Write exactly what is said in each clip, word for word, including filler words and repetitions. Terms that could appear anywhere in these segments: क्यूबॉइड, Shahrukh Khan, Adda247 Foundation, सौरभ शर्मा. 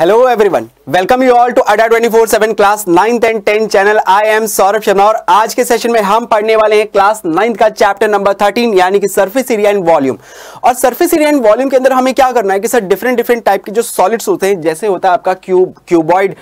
Hello everyone, welcome you all to Adda two four seven class ninth and tenth channel. I am सौरभ शर्मा और आज के session में हम पढ़ने वाले हैं क्लास नाइन्थ का चैप्टर नंबर थर्टीन यानी कि सरफेस एरिया एंड वॉल्यूम। और सरफेस एरिया एंड वॉल्यूम के अंदर हमें क्या करना है कि सर डिफरेंट डिफरेंट टाइप के जो सॉलिड्स होते हैं, जैसे होता है आपका cube, क्यूबॉइड,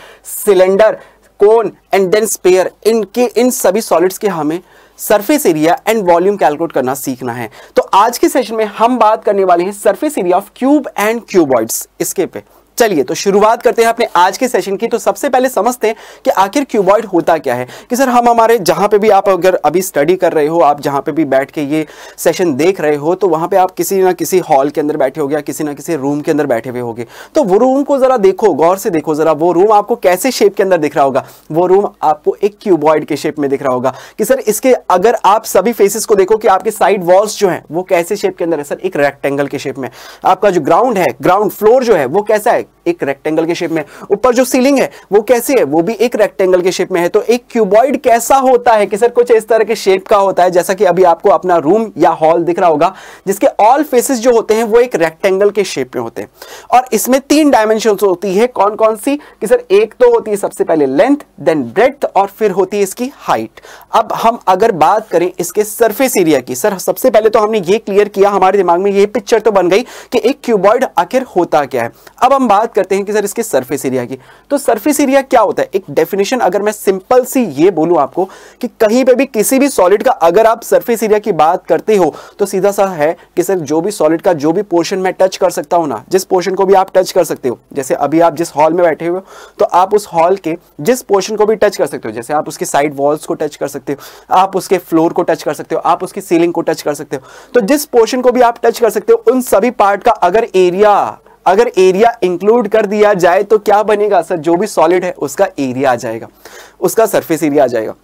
cylinder, cone and then sphere, इनके इन सभी सॉलिड्स के हमें surface area and volume calculate करना सीखना है। तो आज के सेशन में हम बात करने वाले हैं surface area of cube and cuboids इसके पे। चलिए तो शुरुआत करते हैं अपने आज के सेशन की। तो सबसे पहले समझते हैं कि आखिर क्यूबॉइड होता क्या है। कि सर हम हमारे जहाँ पे भी आप अगर अभी स्टडी कर रहे हो, आप जहाँ पे भी बैठ के ये सेशन देख रहे हो, तो वहाँ पे आप किसी ना किसी हॉल के अंदर बैठे होगे या किसी ना किसी रूम के अंदर बैठे हुए होगे। तो वो रूम को ज़रा देखो, गौर से देखो ज़रा, वो रूम आपको कैसे शेप के अंदर दिख रहा होगा? वो रूम आपको एक क्यूबॉइड के शेप में दिख रहा होगा। कि सर इसके अगर आप सभी फेसेस को देखो कि आपके साइड वॉल्स जो हैं वो कैसे शेप के अंदर है? सर एक रेक्टेंगल के शेप में। आपका जो ग्राउंड है, ग्राउंड फ्लोर जो है वो कैसा है? एक रेक्टेंगल के शेप में। ऊपर जो सीलिंग है वो कैसी है? वो भी एक रेक्टेंगल के शेप में है। तो एक क्यूबॉइड कैसा होता है? कि सर कुछ इस तरह के शेप का होता है, जैसा कि अभी आपको अपना रूम या हॉल दिख रहा होगा, जिसके ऑल फेसेस जो होते हैं वो एक रेक्टेंगल के शेप में होते हैं। और इसमें तीन डायमेंशंस होती है। कौन कौन सी? कि सर एक तो होती है सबसे पहले लेंथ, देन ब्रेड्थ और फिर होती है इसकी हाइट। अब हम अगर बात करें इसके सरफेस एरिया की, सर सबसे पहले तो हमने ये क्लियर किया, हमारे दिमाग में ये पिक्चर तो बन गई कि एक क्यूबॉइड आखिर होता क्या है। अब हम बात करते हैं कि सर इसके सरफेस एरिया की। तो सरफेस एरिया क्या होता है? एक डेफिनेशन अगर मैं सिंपल सी ये बोलूं आपको कि कहीं पे भी किसी भी सॉलिड का अगर आप सरफेस एरिया की बात करते हो तो सीधा सा है कि सर जो भी सॉलिड का जो भी पोर्शन मैं टच कर सकता हूं ना, जिस पोर्शन को भी आप टच कर सकते हो, जैसे अभी आप जिस हॉल में बैठे हुए हो तो आप उस हॉल के जिस पोर्शन को भी टच कर सकते हो, जैसे आप उसके साइड वॉल्स को टच कर सकते हो, आप उसके फ्लोर को टच कर सकते हो, आप उसकी सीलिंग को टच कर सकते हो। तो जिस पोर्शन को भी आप टच कर सकते हो उन सभी पार्ट का अगर एरिया अगर एरिया इंक्लूड कर दिया जाए तो क्या बनेगा? सर जो भी सॉलिड है उसका एरिया आ जाएगा, उसका सरफेस एरिया आ जाएगा।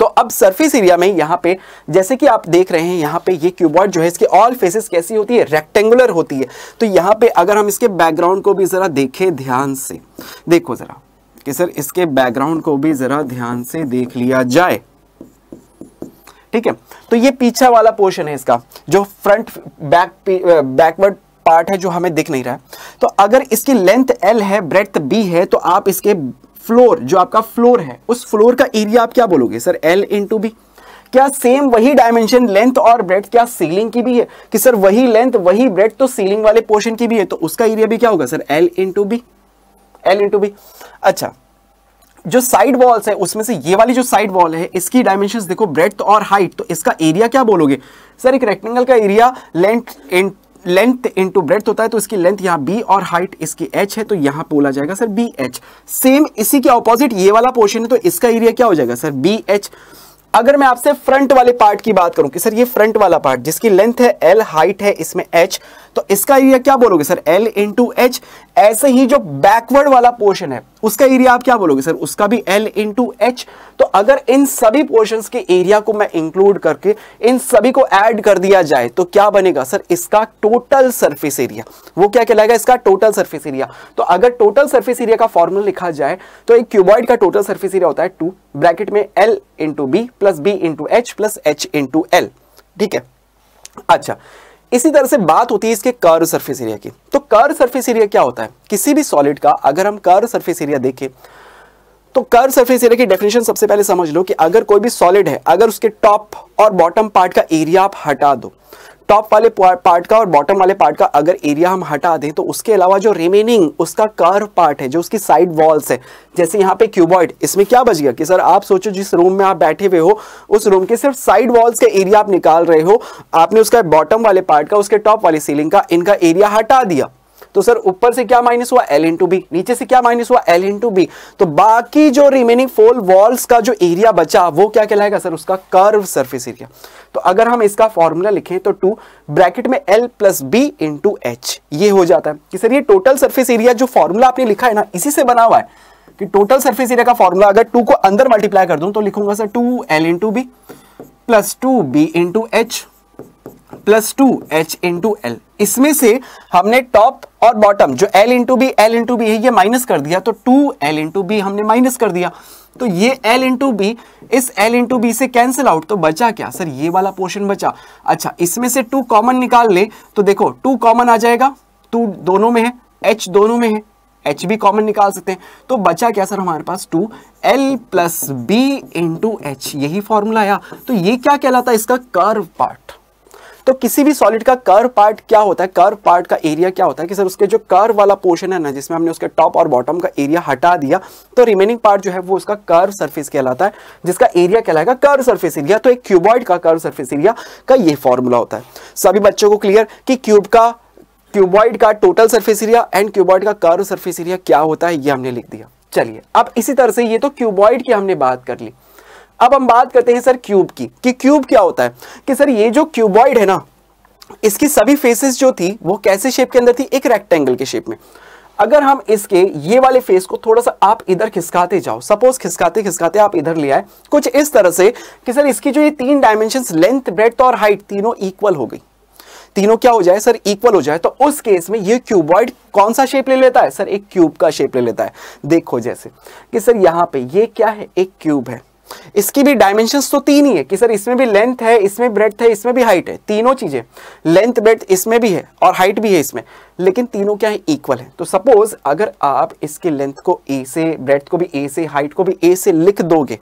तो अब सरफेस एरिया में यहाँ पे जैसे कि आप देख रहे हैं, यहाँ पे ये क्यूबॉइड जो है इसके ऑल फेसेस कैसी होती है? रेक्टेंगुलर होती है। तो यहाँ पे अगर हम इसके बैकग्राउंड को भी ज़रा देखें, ध्यान से देखो ज़रा कि सर इसके बैकग्राउंड को भी ज़रा ध्यान से देख लिया जाए, ठीक है। तो ये पीछे वाला पोर्शन है इसका, जो फ्रंट बैक बैकवर्ड पार्ट है जो हमें दिख नहीं रहा है। तो अगर इसकी लेंथ L है, ब्रेड्थ B है, तो आप इसके फ्लोर जो आपका फ्लोर है उस फ्लोर का एरिया आप क्या बोलोगे? Sir L into B। क्या सेम वही डायमेंशन लेंथ और ब्रेड्थ क्या सीलिंग की भी है? कि सर वही लेंथ वही ब्रेड्थ तो सीलिंग वाले पोर्शन की भी है, तो उसका एरिया भी क्या होगा? Sir L into B, L into B। अच्छा, जो साइड वॉल्स है उसमें से ये वाली जो साइड वॉल है इसकी डायमेंशन देखो, ब्रेड्थ और हाइट, तो इसका एरिया क्या बोलोगे? सर एक रेक्टेंगल का एरिया लेंथ इन लेंथ इनटू ब्रेड्थ होता है, तो इसकी लेंथ यहाँ b और हाइट इसकी h है, तो यहाँ बोला जाएगा सर bh। सेम इसी के ऑपोजिट ये वाला पोर्शन है, तो इसका एरिया क्या हो जाएगा? Sir bh। अगर मैं आपसे फ्रंट वाले पार्ट की बात करूं कि सर ये फ्रंट वाला पार्ट जिसकी लेंथ है l, हाइट है इसमें h, तो इसका एरिया क्या बोलोगे? Sir l into h। ऐसे ही जो बैकवर्ड वाला पोर्शन है उसका एरिया आप क्या बोलोगे? सर उसका भी l इंटू h। तो अगर इन सभी पोर्शंस के एरिया को मैं इंक्लूड करके इन सभी को ऐड कर दिया जाए तो क्या बनेगा? सर इसका टोटल सरफेस एरिया, वो क्या कहलाएगा? इसका टोटल सरफेस एरिया। तो अगर टोटल सरफेस एरिया का फॉर्मूला लिखा जाए तो एक क्यूबॉइड का टोटल सरफेस एरिया होता है टू, ब्रैकेट में L into B plus B into H plus H into L, ठीक है। अच्छा, इसी तरह से बात होती है इसके कर्व सरफेस एरिया की। तो कर्व सरफेस एरिया क्या होता है? किसी भी सॉलिड का अगर हम कर्व सरफेस एरिया देखें तो कर्व सरफेस एरिया की डेफिनेशन सबसे पहले समझ लो कि अगर कोई भी सॉलिड है, अगर उसके टॉप और बॉटम पार्ट का एरिया आप हटा दो, टॉप वाले पार्ट का और बॉटम वाले पार्ट का अगर एरिया हम हटा दें, तो उसके अलावा जो रिमेनिंग उसका कर्व पार्ट है, जो उसकी साइड वॉल्स है, जैसे यहाँ पे क्यूबॉइड, इसमें क्या बच गया? कि सर आप सोचो जिस रूम में आप बैठे हुए हो उस रूम के सिर्फ साइड वॉल्स का एरिया आप निकाल रहे हो, आपने उसका बॉटम वाले पार्ट का, उसके टॉप वाली सीलिंग का, इनका एरिया हटा दिया। तो सर ऊपर से क्या माइनस हुआ? L into B. नीचे से क्या माइनस हुआ? L into B. तो बाकी जो रिमेनिंग फोर वॉल्स का जो एरिया बचा वो क्या कहलाएगा? सर उसका कर्व सरफेस एरिया। तो अगर हम इसका फॉर्मूला लिखें तो टू ब्रैकेट में L plus B into H, ये हो जाता है कि सर ये टोटल सरफेस एरिया जो फॉर्मूला आपने लिखा है ना, इसी से बना हुआ है। कि टोटल सरफेस एरिया का फॉर्मूला अगर टू को अंदर मल्टीप्लाई कर दूं तो लिखूंगा sir two L into B plus two B into H plus two H into L. इसमें से हमने टॉप और बॉटम जो L into B L into B है ये माइनस कर दिया, तो टू L इंटू बी हमने माइनस कर दिया, तो ये L इंटू बी इस L इंटू बी से कैंसिल आउट। तो बचा क्या? सर ये वाला पोर्शन बचा। अच्छा, इसमें से टू कॉमन निकाल ले तो देखो टू कॉमन आ जाएगा, टू दोनों में है, H दोनों में है, एच बी कॉमन निकाल सकते हैं, तो बचा क्या सर हमारे पास two L plus B into H, यही फॉर्मूला आया। तो ये क्या कहलाता है इसका कर्व पार्ट। तो किसी भी सॉलिड का कर्व पार्ट क्या होता है, कर्व पार्ट का एरिया क्या होता है कि सर उसके जो कर्व वाला पोर्शन है ना जिसमें हमने उसके टॉप और बॉटम का एरिया हटा दिया तो रिमेनिंग पार्ट जो है वो उसका कर्व सरफेस कहलाता है, जिसका एरिया कहलाएगा कर्व सरफेस एरिया। तो एक क्यूबॉइड का कर्व सरफेस एरिया का ये फॉर्मूला होता है। सभी बच्चों को क्लियर कि क्यूब का क्यूबॉइड का total surface area and क्यूबॉइड का कर्व सरफेस एरिया क्या होता है, ये हमने लिख दिया। चलिए अब इसी तरह से ये तो क्यूबॉइड की हमने बात कर ली, अब हम बात करते हैं सर क्यूब की कि क्यूब क्या होता है कि सर ये जो क्यूबॉइड है ना इसकी सभी फेसेस जो थी वो कैसे शेप के अंदर थी, एक रेक्टेंगल के शेप में। अगर हम इसके ये वाले फेस को थोड़ा सा आप इधर खिसकाते जाओ, सपोज खिसकाते खिसकाते आप इधर ले आए कुछ इस तरह से कि सर इसकी जो ये तीन डायमेंशंस लेंथ ब्रेड्थ और हाइट तीनों इक्वल हो गई, तीनों क्या हो जाए सर इक्वल हो जाए, तो उस केस में ये क्यूबॉइड कौन सा शेप ले लेता है सर, एक क्यूब का शेप ले लेता है। देखो जैसे कि सर यहाँ पे ये क्या है, एक क्यूब है, इसकी भी डायमेंशंस तो तीन ही है कि सर इसमें भी लेंथ है, इसमें ब्रेड्थ है, इसमें भी हाइट है, तीनों चीजें लेंथ ब्रेड्थ इसमें भी है और हाइट भी है इसमें, लेकिन तीनों क्या है इक्वल है। तो सपोज अगर आप इसकी लेंथ को ए से, ब्रेड्थ को भी ए से, हाइट को भी ए से लिख दोगे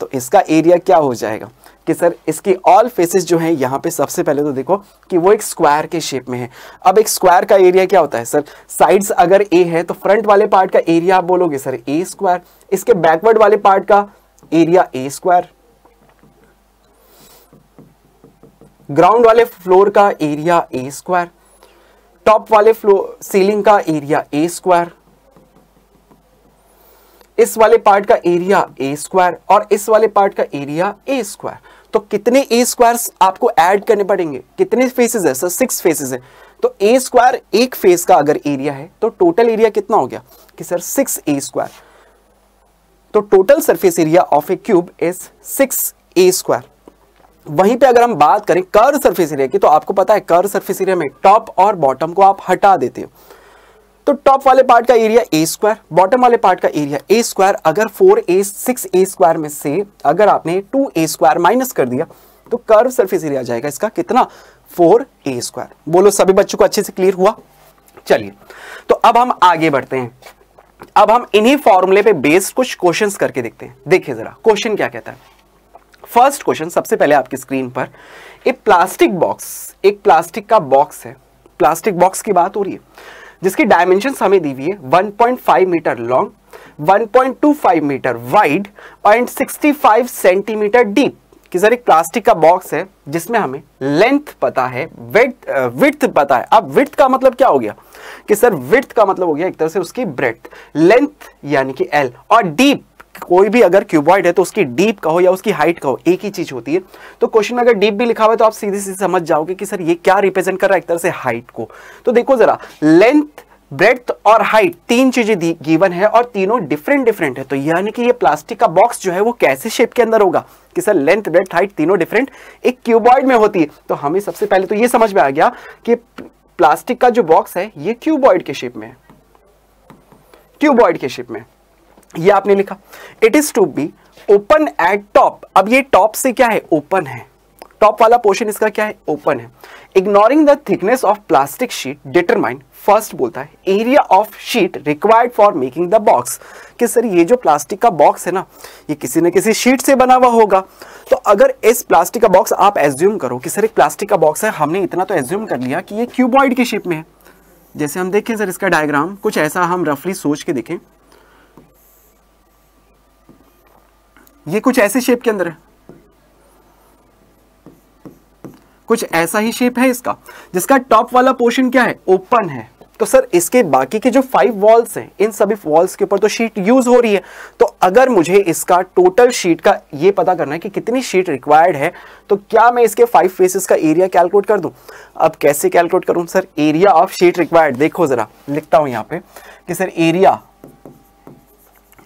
तो इसका एरिया क्या हो जाएगा कि सर इसकी ऑल फेसेस जो हैं यहाँ पे सबसे पहले तो देखो कि वो एक स्क्वायर के शेप में है। अब एक स्क्वायर का एरिया क्या होता है सर, साइड्स अगर ए है तो फ्रंट वाले पार्ट का एरिया आप बोलोगे सर ए स्क्वायर, इसके बैकवर्ड वाले पार्ट का एरिया ए स्क्वायर, ग्राउंड वाले फ्लोर का एरिया ए स्क्वायर, टॉप वाले फ्लोर सीलिंग का एरिया ए स्क्वायर, इस वाले पार्ट का एरिया ए स्क्वायर और इस वाले पार्ट का एरिया ए स्क्वायर। तो कितने ए स्क्वायर आपको ऐड करने पड़ेंगे, कितने फेसेस है सर, सिक्स फेसेस है। तो ए स्क्वायर एक फेस का अगर एरिया है तो टोटल एरिया कितना हो गया कि सर सिक्स ए स्क्वायर। तो total surface area of a cube is six a square. वहीं पे अगर हम बात करें कर्व सरफेस एरिया की तो आपको पता है कर्व सरफेस एरिया में टॉप और बॉटम को आप हटा देते हो, तो टॉप वाले पार्ट का एरिया ए स्क्वायर, बॉटम वाले पार्ट का एरिया ए स्क्वायर। अगर four a six a square में से अगर आपने टू ए स्क्वायर माइनस कर दिया तो कर्व सरफेस एरिया आ जाएगा इसका कितना, फोर ए स्क्वायर। बोलो सभी बच्चों को अच्छे से क्लियर हुआ। चलिए तो अब हम आगे बढ़ते हैं, अब हम इन्हीं फॉर्मूले पे बेस्ड कुछ क्वेश्चंस करके देखते हैं। देखिए जरा क्वेश्चन क्या कहता है। फर्स्ट क्वेश्चन सबसे पहले आपकी स्क्रीन पर, एक प्लास्टिक बॉक्स, एक प्लास्टिक का बॉक्स है, प्लास्टिक बॉक्स की बात हो रही है जिसकी डायमेंशंस हमें दी हुई है one point five metre long, one point two five metre wide and sixty five centimetre deep. कि सर एक प्लास्टिक का बॉक्स है जिसमें हमें लेंथ पता है, विड्थ विड्थ पता है। अब विड्थ का मतलब क्या हो गया कि सर विड्थ का मतलब हो गया एक तरह से उसकी ब्रेड्थ, लेंथ यानी कि एल, और डीप, कोई भी अगर क्यूबॉइड है तो उसकी डीप का हो या उसकी हाइट का हो एक ही चीज होती है। तो क्वेश्चन में अगर डीप भी लिखा हुआ है तो आप सीधे सीधे समझ जाओगे कि सर ये क्या रिप्रेजेंट कर रहा है, एक तरह से हाइट को। तो देखो जरा लेंथ ब्रेड्थ और हाइट तीन चीजें गिवन है और तीनों डिफरेंट डिफरेंट है। तो यानी कि ये प्लास्टिक का बॉक्स जो है वो कैसे शेप के अंदर होगा कि सर लेंथ ब्रेड्थ हाइट तीनों डिफरेंट एक क्यूबॉइड में होती है। तो हमें सबसे पहले तो ये समझ में आ गया कि प्लास्टिक का जो बॉक्स है ये क्यूबॉइड के शेप में है, क्यूबॉइड के शेप में। ये आपने लिखा it is to be open at top. अब ये टॉप से क्या है, ओपन है, टॉप वाला पोर्शन इसका क्या है, ओपन है। Ignoring the thickness of plastic sheet determine, first बोलता है area of sheet required for making the box. कि सर ये जो प्लास्टिक का बॉक्स है ना ये किसी न किसी शीट से बना हुआ होगा। तो अगर इस प्लास्टिक का बॉक्स आप एज्यूम करो कि सर एक प्लास्टिक का बॉक्स है, हमने इतना तो एज्यूम कर लिया कि ये क्यूबॉइड की शेप में है। जैसे हम देखें सर इसका डायग्राम कुछ ऐसा, हम रफली सोच के देखें ये कुछ ऐसे शेप के अंदर है, कुछ ऐसा ही शेप है इसका जिसका टॉप वाला पोर्शन क्या है, ओपन है। तो सर इसके बाकी के जो फाइव वॉल्स हैं इन सभी वॉल्स के ऊपर तो शीट यूज हो रही है। तो अगर मुझे इसका टोटल शीट का ये पता करना है कि कितनी शीट रिक्वायर्ड है तो क्या मैं इसके फाइव फेसेस का एरिया कैलकुलेट कर दूं। अब कैसे कैलकुलेट करूं sir area of sheet required. देखो जरा लिखता हूं यहाँ पे कि सर एरिया,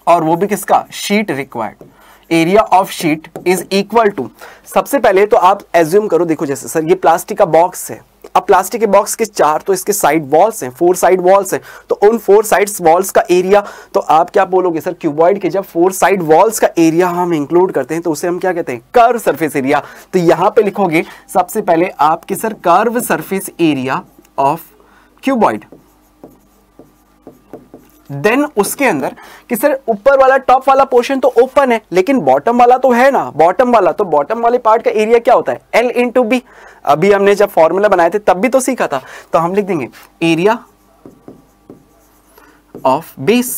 और वो भी किसका, sheet required. Area of sheet is equal to, सबसे पहले तो आप एज्यूम करो, देखो जैसे सर ये प्लास्टिक का बॉक्स है। अब प्लास्टिक के बॉक्स के चार तो इसके साइड वॉल्स हैं, फोर साइड वॉल्स हैं, तो उन फोर साइड्स वॉल्स का एरिया, तो आप क्या बोलोगे सर क्यूबॉइड के जब फोर साइड वॉल्स का एरिया हम इंक्लूड करते हैं तो उसे हम क्या कहते हैं, कर्व सरफेस एरिया। तो यहाँ पे लिखोगे सबसे पहले आपके sir curve surface area of क्यूबॉइड then उसके अंदर कि सर ऊपर वाला टॉप वाला पोर्शन तो ओपन है लेकिन बॉटम वाला तो है ना, बॉटम वाला तो बॉटम वाले पार्ट का एरिया क्या होता है, एल इंटू बी। अभी हमने जब फॉर्मूला बनाए थे तब भी तो सीखा था, तो हम लिख देंगे area of base,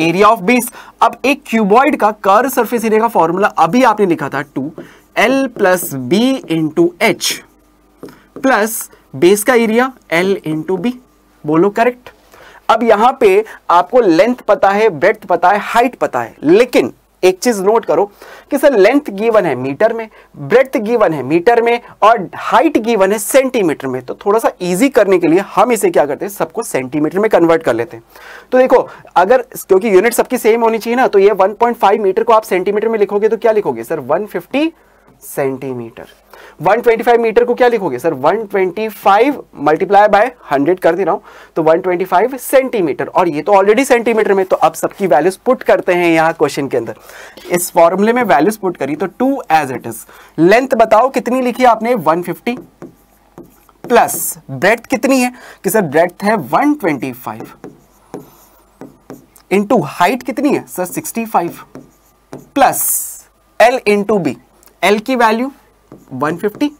area of base. अब एक क्यूबॉइड का कर्व सरफेस एरिया का फॉर्मूला अभी आपने लिखा था two L plus B into H plus base का एरिया एल इंटू बी, बोलो करेक्ट। अब यहां पे आपको लेंथ पता है, ब्रेड्थ पता है, हाइट पता है, लेकिन एक चीज नोट करो कि सर लेंथ गिवन है मीटर में, ब्रेड्थ गिवन है मीटर में और हाइट गिवन है सेंटीमीटर में। तो थोड़ा सा इजी करने के लिए हम इसे क्या करते हैं, सबको सेंटीमीटर में कन्वर्ट कर लेते हैं। तो देखो अगर क्योंकि यूनिट सबकी सेम होनी चाहिए ना, तो ये वन पॉइंट फाइव मीटर को आप सेंटीमीटर में लिखोगे तो क्या लिखोगे sir, one fifty centimetre. One twenty five metre को क्या लिखोगे sir, one twenty five multiply by hundred कर दे रहा हूं तो वन ट्वेंटी फाइव सेंटीमीटर, और ये तो ऑलरेडी सेंटीमीटर में। तो अब सबकी वैल्यूज पुट करते हैं यहाँ क्वेश्चन के अंदर, इस फॉर्मूले में वैल्यूज पुट करी तो two as it is. Length बताओ कितनी लिखी आपने, वन फिफ्टी, प्लस ब्रेड्थ कितनी है कि सर ब्रेड्थ है one twenty five, into height कितनी है sir sixty five, plus L into B. L की वैल्यू वन फिफ्टी,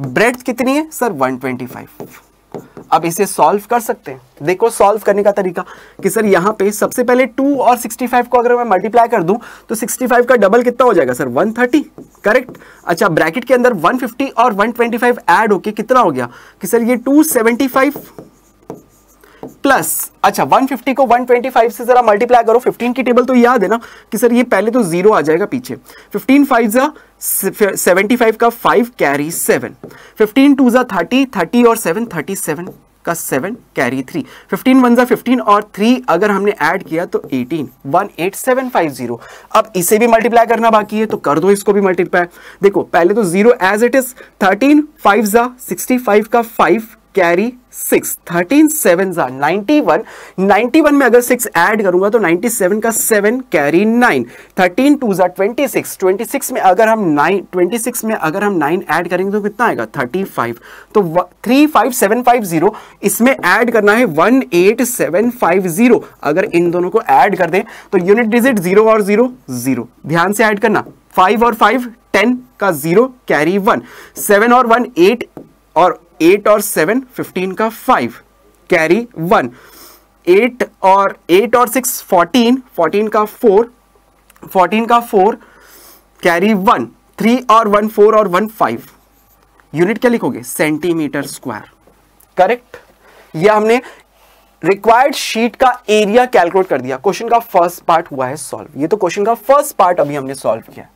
ब्रेड्थ कितनी है सर वन ट्वेंटी फाइव। अब इसे सॉल्व कर सकते हैं। देखो सॉल्व करने का तरीका कि सर यहाँ पे सबसे पहले टू और सिक्सटी फाइव को अगर मैं मल्टीप्लाई कर दूं तो सिक्सटी फाइव का डबल कितना हो जाएगा सर, वन थर्टी, करेक्ट। अच्छा ब्रैकेट के अंदर वन फिफ्टी और वन ट्वेंटी फाइव ऐड होके कितना हो गया कि सर ये टू सेवेंटी फाइव प्लस, अच्छा वन फिफ्टी को वन ट्वेंटी फाइव से जरा मल्टीप्लाई करो, फिफ्टीन की टेबल तो याद है ना कि सर ये पहले तो जीरो आ जाएगा पीछे, फिफ्टीन फाइव जा सेवेंटी फाइव का five carry seven, fifteen two जा थर्टी, थर्टी और सेवन थर्टी सेवन का seven carry three, fifteen one जा फिफ्टीन और थ्री अगर हमने ऐड किया तो eighteen, one eight seven five zero. अब इसे भी मल्टीप्लाई करना बाकी है तो कर दो इसको भी मल्टीप्लाई। देखो पहले तो zero as it is, thirteen five जा सिक्सटी फाइव का five carry six, thirteen seven जा नाइन्टी वन, नाइन्टी वन में अगर सिक्स ऐड करूंगा तो नाइन्टी सेवन का seven carry nine, thirteen two जा ट्वेंटी सिक्स, ट्वेंटी सिक्स में अगर हम नाइन ट्वेंटी सिक्स में अगर हम नाइन ऐड करेंगे तो कितना आएगा थर्टी फाइव। तो three five seven five zero इसमें ऐड करना है one eight seven five zero. अगर इन दोनों को ऐड कर दें तो यूनिट डिजिट जीरो और जीरो जीरो, ध्यान से ऐड करना, फाइव और फाइव टेन का जीरो कैरी वन, सेवन और वन एट और एट और सेवन फिफ्टीन का फाइव कैरी वन, एट और एट और सिक्स फोर्टीन, फोर्टीन का फोर, फोर्टीन का फोर कैरी वन, थ्री और वन फोर और वन फाइव। यूनिट क्या लिखोगे, सेंटीमीटर स्क्वायर, करेक्ट। यह हमने रिक्वायर्ड शीट का एरिया कैलकुलेट कर दिया, क्वेश्चन का फर्स्ट पार्ट हुआ है सॉल्व। ये तो क्वेश्चन का फर्स्ट पार्ट अभी हमने सॉल्व किया।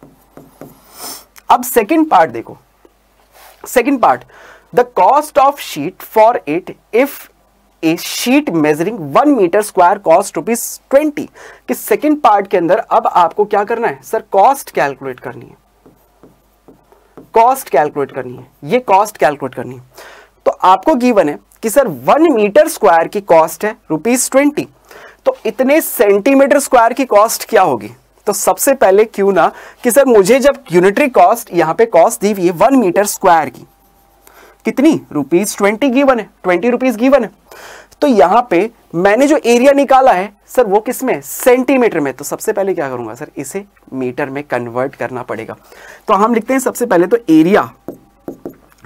अब सेकेंड पार्ट देखो, second part The cost of sheet for it if a sheet measuring one meter square cost rupees twenty. कि सेकेंड पार्ट के अंदर अब आपको क्या करना है सर, कॉस्ट कैलकुलेट करनी है, कॉस्ट कैलकुलेट करनी है, ये कॉस्ट कैलकुलेट करनी है। तो आपको गिवन है कि सर वन मीटर स्क्वायर की कॉस्ट है रुपीज ट्वेंटी, तो इतने सेंटीमीटर स्क्वायर की कॉस्ट क्या होगी। तो सबसे पहले क्यों ना कि सर मुझे जब यूनिटरी कॉस्ट यहाँ पे कॉस्ट दी हुई है वन मीटर स्क्वायर की, कितनी रुपीज ट्वेंटी गिवन है, ट्वेंटी रुपीज गिवन है, तो यहां पे मैंने जो एरिया निकाला है सर वो किसमें, सेंटीमीटर में। तो सबसे पहले क्या करूंगा सर, इसे मीटर में कन्वर्ट करना पड़ेगा। तो हम लिखते हैं सबसे पहले तो एरिया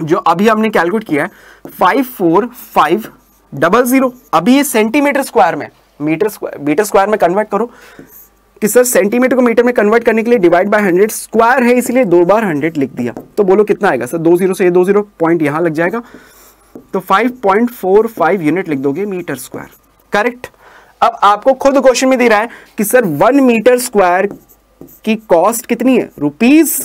जो अभी हमने कैलकुलेट किया है five four five double zero, अभी ये सेंटीमीटर स्क्वायर में मीटर स्क्वायर मीटर स्क्वायर में कन्वर्ट करो कि सर सेंटीमीटर को मीटर में कन्वर्ट करने के लिए डिवाइड बाय हंड्रेड, स्क्वायर है इसलिए दो बार हंड्रेड लिख दिया। तो बोलो कितना आएगा सर, दो जीरो से ये दो जीरो, पॉइंट यहाँ लग जाएगा तो five point four five unit लिख दोगे मीटर स्क्वायर, करेक्ट। अब आपको खुद क्वेश्चन में दे रहा है कि सर वन मीटर स्क्वायर की कॉस्ट कितनी है, रुपीज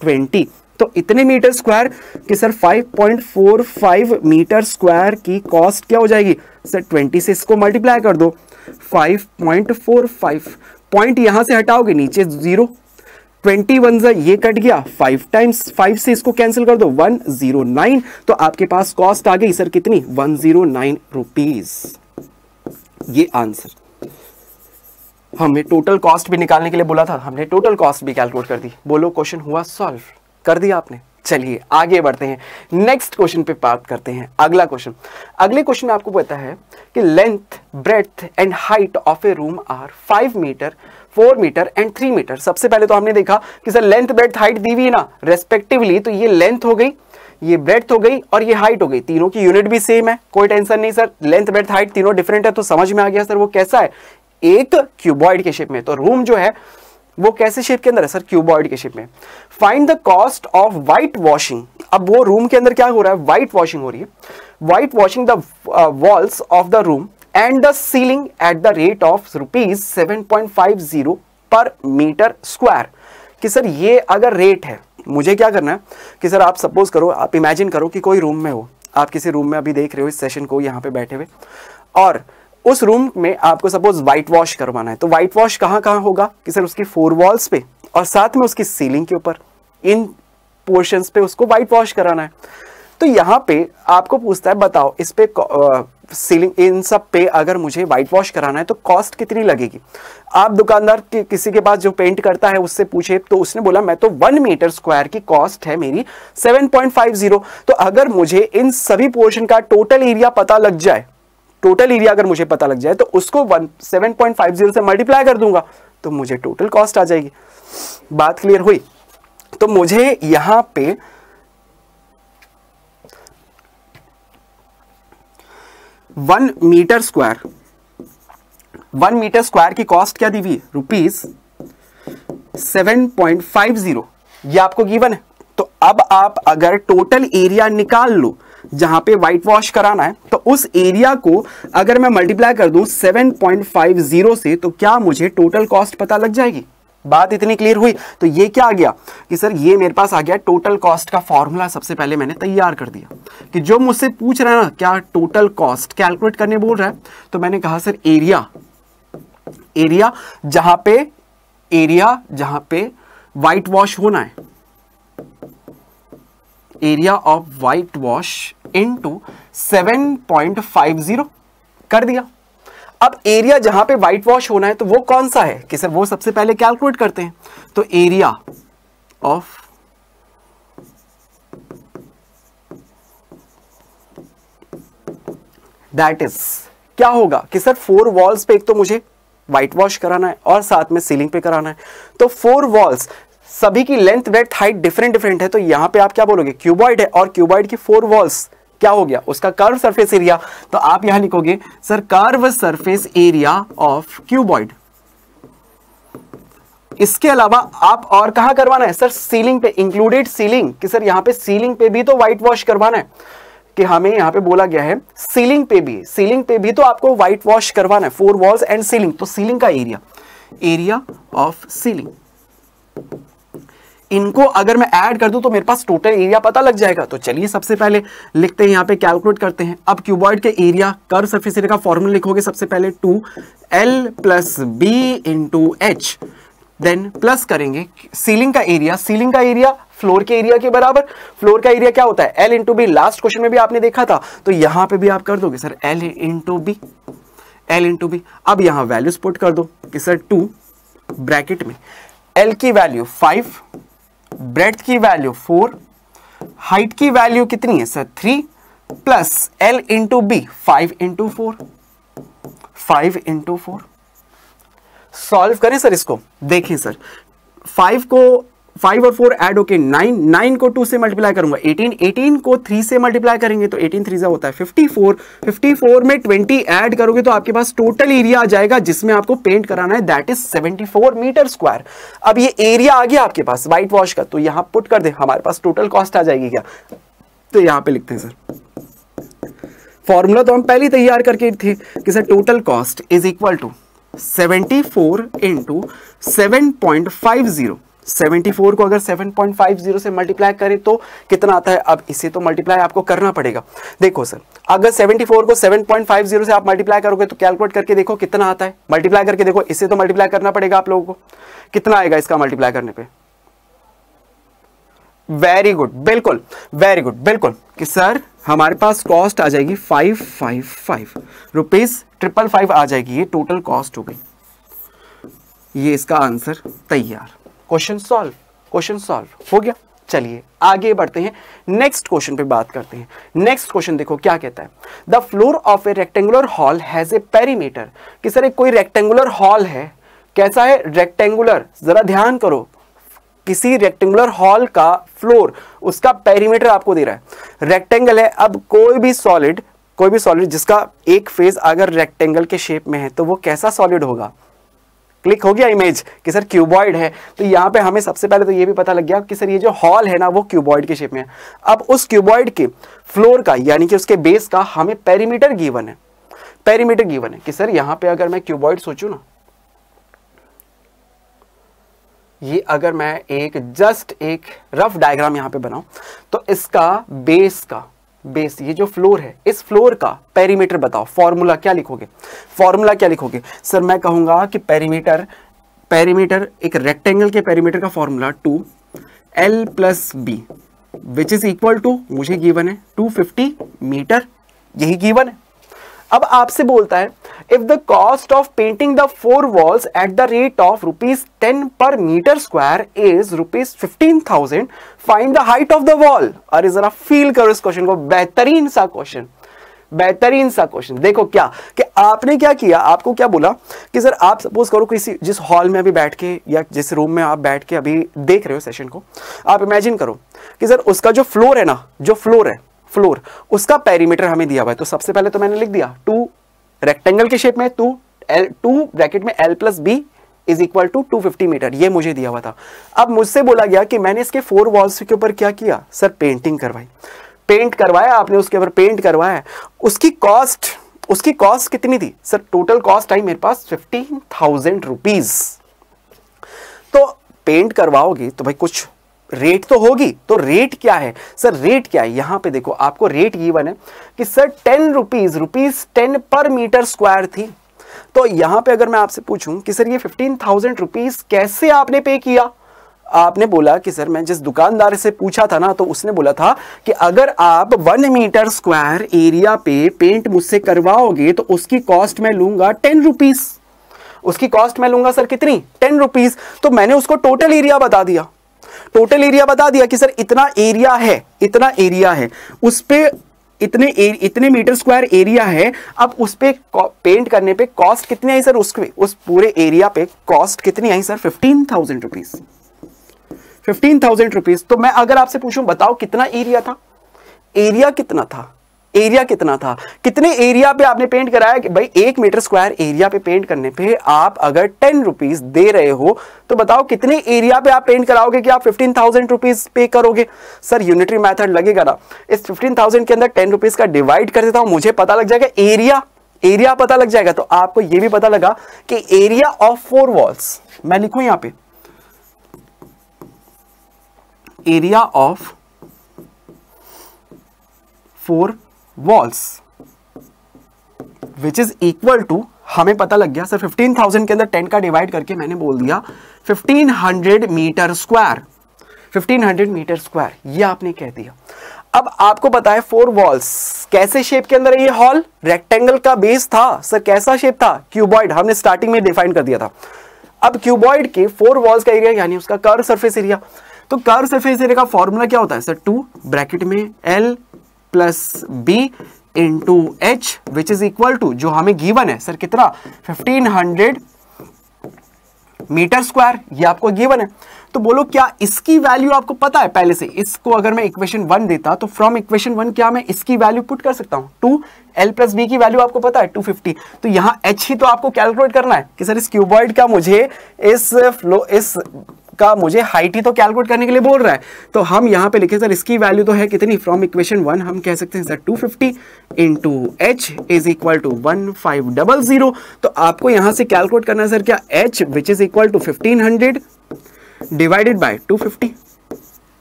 ट्वेंटी, तो इतने मीटर स्क्वायर कि sir five point four five metre square की कॉस्ट क्या हो जाएगी सर, ट्वेंटी से इसको मल्टीप्लाई कर दो, five point four five, point यहां से हटाओगे नीचे जीरो, ट्वेंटी वन जा ये कट गया, फाइव टाइम्स फाइव से इसको कैंसिल कर दो वन जीरो नाइन, तो आपके पास कॉस्ट आ गई सर कितनी, वन जीरो नाइन रुपीज। ये आंसर हमें टोटल कॉस्ट भी निकालने के लिए बोला था, हमने टोटल कॉस्ट भी कैलकुलेट कर दी। बोलो क्वेश्चन हुआ सॉल्व, कर दिया आपने। चलिए आगे बढ़ते हैं, नेक्स्ट क्वेश्चन पे बात करते हैं। अगला क्वेश्चन अगले क्वेश्चन में आपको पता है कि length, breadth and height of a room are five metre, four metre and three metre. सबसे पहले तो हमने देखा कि सर लेंथ, ब्रेथ, हाइट दी हुई है ना रेस्पेक्टिवली, तो ये लेंथ हो गई, ये ब्रेथ हो गई और ये हाइट हो गई। तीनों की यूनिट भी सेम है, कोई टेंशन नहीं सर, लेंथ, ब्रेथ, हाइट तीनों डिफरेंट है। तो समझ में आ गया सर वो कैसा है, एक क्यूबॉइड के शेप में। तो रूम जो है वो कैसे शेप के अंदर है सर, क्यूबॉइड के शेप में। Find the cost of white washing. अब वो रूम के अंदर क्या हो रहा है, व्हाइट वॉशिंग हो रही है। White washing the walls of the room and the ceiling at the rate of rupees seven point five zero per metre square. कि सर ये अगर रेट है, मुझे क्या करना है कि सर आप सपोज करो, आप इमेजिन करो कि कोई रूम में हो, आप किसी रूम में अभी देख रहे हो इस सेशन को यहाँ पे बैठे हुए, और उस रूम में आपको सपोज वाइट वॉश करवाना है। तो वाइट वॉश कहाँ कहाँ होगा कि सर उसकी फोर वॉल्स पे और साथ में उसकी सीलिंग के ऊपर, इन पोर्शंस पे उसको वाइट वॉश कराना है। तो यहाँ पे आपको पूछता है बताओ इस पे आ, सीलिंग इन सब पे अगर मुझे वाइट वॉश कराना है तो कॉस्ट कितनी लगेगी। आप दुकानदार के किसी के पास जो पेंट करता है उससे पूछे तो उसने बोला मैं तो वन मीटर स्क्वायर की कॉस्ट है मेरी सेवन पॉइंट फाइव जीरो। तो अगर मुझे इन सभी पोर्शन का टोटल एरिया पता लग जाए, टोटल एरिया अगर मुझे पता लग जाए तो उसको one seven point five zero से मल्टीप्लाई कर दूंगा तो मुझे टोटल कॉस्ट आ जाएगी। बात क्लियर हुई। तो मुझे यहाँ पे one metre square one metre square की कॉस्ट क्या दी हुई है, rupees seven point five zero, ये आपको गिवन है। तो अब आप अगर टोटल एरिया निकाल लो जहां पे व्हाइट वॉश कराना है, तो उस एरिया को अगर मैं मल्टीप्लाई कर दूं सेवन पॉइंट फाइव जीरो से तो क्या मुझे टोटल कॉस्ट पता लग जाएगी। बात इतनी क्लियर हुई। तो ये क्या आ गया कि सर ये मेरे पास आ गया टोटल कॉस्ट का फॉर्मूला। सबसे पहले मैंने तैयार कर दिया कि जो मुझसे पूछ रहा है ना क्या टोटल कॉस्ट कैलकुलेट करने बोल रहा है, तो मैंने कहा सर एरिया एरिया जहां पे एरिया जहां पे वाइट वॉश होना है, area of white wash into seven point five zero कर दिया। अब एरिया जहां पे व्हाइट वॉश होना है तो वो कौन सा है कि सर वो सबसे पहले कैलकुलेट करते हैं। तो एरिया ऑफ दैट इज क्या होगा कि सर फोर वॉल्स पे एक तो मुझे व्हाइट वॉश कराना है और साथ में सीलिंग पे कराना है। तो फोर वॉल्स सभी की length, breadth, height different different है, तो यहां पे आप क्या बोलोगे क्यूबॉइड है और क्यूबॉइड की फोर वॉल्स क्या हो गया उसका कर्व सरफेस एरिया। तो आप यहां लिखोगे sir curve surface area of क्यूबॉइड। इसके अलावा आप और कहां करवाना है सर, सीलिंग पे, इंक्लूडेड सीलिंग, कि सर यहां पे सीलिंग पे भी तो व्हाइट वॉश करवाना है कि हमें यहां पे बोला गया है सीलिंग पे भी सीलिंग पे भी तो आपको व्हाइट वॉश करवाना है, फोर वॉल्स एंड सीलिंग। तो सीलिंग का एरिया एरिया ऑफ सीलिंग, इनको अगर मैं ऐड कर दूं तो मेरे पास टोटल एरिया पता लग जाएगा। तो चलिए सबसे पहले लिखते हैं, यहाँ पे कैलकुलेट करते हैं। अब क्यूबॉइड के एरिया, कर्व सरफेस एरिया का फॉर्मूला लिखोगे सबसे पहले two L plus B into h, then plus करेंगे सीलिंग का एरिया। सीलिंग का एरिया फ्लोर के एरिया के बराबर, फ्लोर का एरिया क्या होता है l into b, last question में भी आपने देखा था। तो यहाँ पे भी आप कर दोगे sir l into B l into B. अब यहाँ वैल्यूज पुट कर दो कि सर टू ब्रैकेट में एल की वैल्यू फाइव, ब्रेथ की वैल्यू फोर, हाइट की वैल्यू कितनी है sir three, plus L into b five into four five into four. Solve करें सर इसको, देखिए सर फाइव को फाइव और फोर ऐड होके नाइन, नाइन को टू से मल्टीप्लाई करूंगा एटीन, एटीन को थ्री से मल्टीप्लाई करेंगे तो एटीन थ्री होता है फिफ्टी फोर, फिफ्टी फोर में ट्वेंटी ऐड करोगे तो आपके पास टोटल एरिया आ जाएगा जिसमें आपको पेंट कराना है, that is seventy four metre square. अब ये एरिया आ गया आपके पास व्हाइट वॉश का, तो यहाँ पुट कर दे, हमारे पास टोटल कॉस्ट आ जाएगी क्या। तो यहाँ पे लिखते हैं सर फॉर्मूला तो हम पहले ही तैयार करके थे कि sir total cost is equal to seventy four into seven point five zero. Seventy four को अगर सेवन पॉइंट फाइव जीरो से मल्टीप्लाई करें तो कितना आता है, अब इसे तो मल्टीप्लाई आपको करना पड़ेगा। देखो सर अगर सेवेंटी फोर को सेवन पॉइंट फाइव जीरो से आप मल्टीप्लाई करोगे तो कैलकुलेट करके देखो कितना आता है, मल्टीप्लाई करके देखो, इसे तो मल्टीप्लाई करना पड़ेगा आप लोगों को, कितना आएगा इसका मल्टीप्लाई करने पे। वेरी गुड, बिल्कुल वेरी गुड बिल्कुल कि सर हमारे पास कॉस्ट आ जाएगी five five five rupees triple five आ जाएगी, ये टोटल कॉस्ट हो गई। ये इसका आंसर तैयार, क्वेश्चन सॉल्व क्वेश्चन सॉल्व हो गया। चलिए आगे बढ़ते हैं, नेक्स्ट क्वेश्चन पे बात करते हैं। नेक्स्ट क्वेश्चन देखो क्या कहता है, the floor of a rectangular hall has a perimeter. कि सर एक कोई रेक्टेंगुलर हॉल है, कैसा है रेक्टेंगुलर, जरा ध्यान करो, किसी रेक्टेंगुलर हॉल का फ्लोर उसका पेरीमीटर आपको दे रहा है, रेक्टेंगल है। अब कोई भी सॉलिड, कोई भी सॉलिड जिसका एक फेज अगर रेक्टेंगल के शेप में है तो वो कैसा सॉलिड होगा। क्लिक हो गया इमेज कि सर क्यूबॉइड है, तो यहाँ पे हमें सबसे पहले तो ये भी पता लग गया कि सर ये जो हॉल है ना वो क्यूबॉइड के शेप में है। अब उस क्यूबॉइड के फ्लोर का यानी कि उसके बेस का हमें पेरीमीटर गिवन है, पेरीमीटर गिवन है कि सर यहाँ पे अगर मैं क्यूबॉइड सोचूं ना, ये अगर मैं एक जस्ट एक रफ डायग्राम यहाँ पे बनाऊं तो इसका बेस का बेस ये जो फ्लोर है इस फ्लोर का पेरीमीटर बताओ, फॉर्मूला क्या लिखोगे, फॉर्मूला क्या लिखोगे। सर मैं कहूँगा कि पेरीमीटर पेरीमीटर एक रेक्टेंगल के पेरीमीटर का formula two L plus b which is equal to, मुझे गिवन है टू फिफ्टी मीटर, यही गिवन है। अब आपसे बोलता है if the cost of painting the four walls at the rate of rupees ten per metre square is rupees fifteen thousand, find the height of the wall. अरे जरा feel करो इस क्वेश्चन को, बेहतरीन सा क्वेश्चन, बेहतरीन सा क्वेश्चन। देखो क्या कि आपने क्या किया, आपको क्या बोला कि सर आप सपोज करो किसी जिस हॉल में अभी बैठ के या जिस रूम में आप बैठ के अभी देख रहे हो सेशन को, आप इमेजिन करो कि सर उसका जो फ्लोर है ना, जो फ्लोर है फ्लोर उसका पेरीमीटर हमें दिया हुआ है। तो सबसे पहले तो मैंने लिख दिया टू रेक्टेंगल के शेप में टू एल टू ब्रैकेट में l plus b is equal to two fifty metre, ये मुझे दिया हुआ था। अब मुझसे बोला गया कि मैंने इसके फोर वॉल्स के ऊपर क्या किया, सर पेंटिंग करवाई, पेंट करवाया आपने, उसके ऊपर पेंट करवाया। उसकी कॉस्ट उसकी कॉस्ट कितनी थी सर, टोटल कॉस्ट आई मेरे पास फिफ्टीन थाउजेंड रुपीज। तो पेंट करवाओगे तो भाई कुछ रेट तो होगी, तो रेट क्या है सर, रेट क्या है यहाँ पे देखो, आपको रेट गिवन है कि sir ten rupees rupees ten per metre square थी। तो यहाँ पे अगर मैं आपसे पूछूं कि सर ये फिफ्टीन थाउजेंड रुपीज कैसे आपने पे किया, आपने बोला कि सर मैं जिस दुकानदार से पूछा था ना तो उसने बोला था कि अगर आप वन मीटर स्क्वायर एरिया पे पेंट मुझसे करवाओगे तो उसकी कॉस्ट मैं लूंगा टेन रुपीज, उसकी कॉस्ट मैं लूंगा सर कितनी, टेन रुपीज। तो मैंने उसको टोटल एरिया बता दिया, टोटल एरिया बता दिया कि सर इतना एरिया है, इतना एरिया है उस पे इतने एर, इतने मीटर स्क्वायर एरिया है। अब उस पे पेंट करने पे कॉस्ट कितनी आई सर, उसके उस पूरे एरिया पे कॉस्ट कितनी आई sir, fifteen thousand rupees, fifteen thousand rupees. तो मैं अगर आपसे पूछूं बताओ कितना एरिया था, एरिया कितना था, एरिया कितना था, कितने एरिया पे आपने पेंट कराया कि भाई एक मीटर स्क्वायर एरिया पे पेंट करने पे आप अगर टेन रुपीज दे रहे हो तो बताओ कितने एरिया पे आप पेंट कराओगे कि आप फिफ्टीन थाउजेंड रुपीज पे करोगे। सर यूनिटरी मेथड लगेगा ना, इस फिफ्टीन थाउजेंड के अंदर टेन रुपीज का डिवाइड कर देता हूं, मुझे पता लग जाएगा एरिया, एरिया पता लग जाएगा। तो आपको यह भी पता लगा कि एरिया ऑफ फोर वॉल्स, मैं लिखूं यहां पे area of four walls which is equal to, हमें पता लग गया सर फिफ्टीन थाउजेंड के अंदर टेन का डिवाइड करके मैंने बोल दिया fifteen hundred metre square, fifteen hundred metre square ये आपने कह दिया। अब आपको पता है फोर वॉल्स कैसे शेप के अंदर है ये हॉल, रेक्टेंगल का बेस था सर, कैसा शेप था, क्यूबॉइड, हमने स्टार्टिंग में डिफाइन कर दिया था। अब क्यूबॉइड के फोर वॉल्स का एरिया यानी उसका कर्व सरफेस एरिया, तो कर्व सरफेस एरिया का फॉर्मूला क्या होता है सर, टू ब्रैकेट में l plus B into h which is equal to, जो हमें गिवन है सर कितना, फिफ्टीन हंड्रेड मीटर स्क्वायर, ये आपको गिवन है। तो बोलो क्या इसकी वैल्यू आपको पता है पहले से, इसको अगर मैं इक्वेशन वन देता तो फ्रॉम इक्वेशन वन क्या मैं इसकी वैल्यू पुट कर सकता हूँ, टू एल प्लस बी की वैल्यू आपको पता है टू फिफ्टी, तो यहाँ एच ही तो आपको कैलकुलेट करना है कि सर इस क्यूबॉइड का मुझे इस फ्लो इस का मुझे हाइट ही तो कैलकुलेट करने के लिए बोल रहा है। तो हम यहाँ पे लिखे सर इसकी वैल्यू तो है कितनी, फ्रॉम इक्वेशन वन हम कह सकते हैं sir two fifty into h is equal to one five double zero. तो आपको यहाँ से कैलकुलेट करना है सर क्या, h which is equal to fifteen hundred divided by two fifty.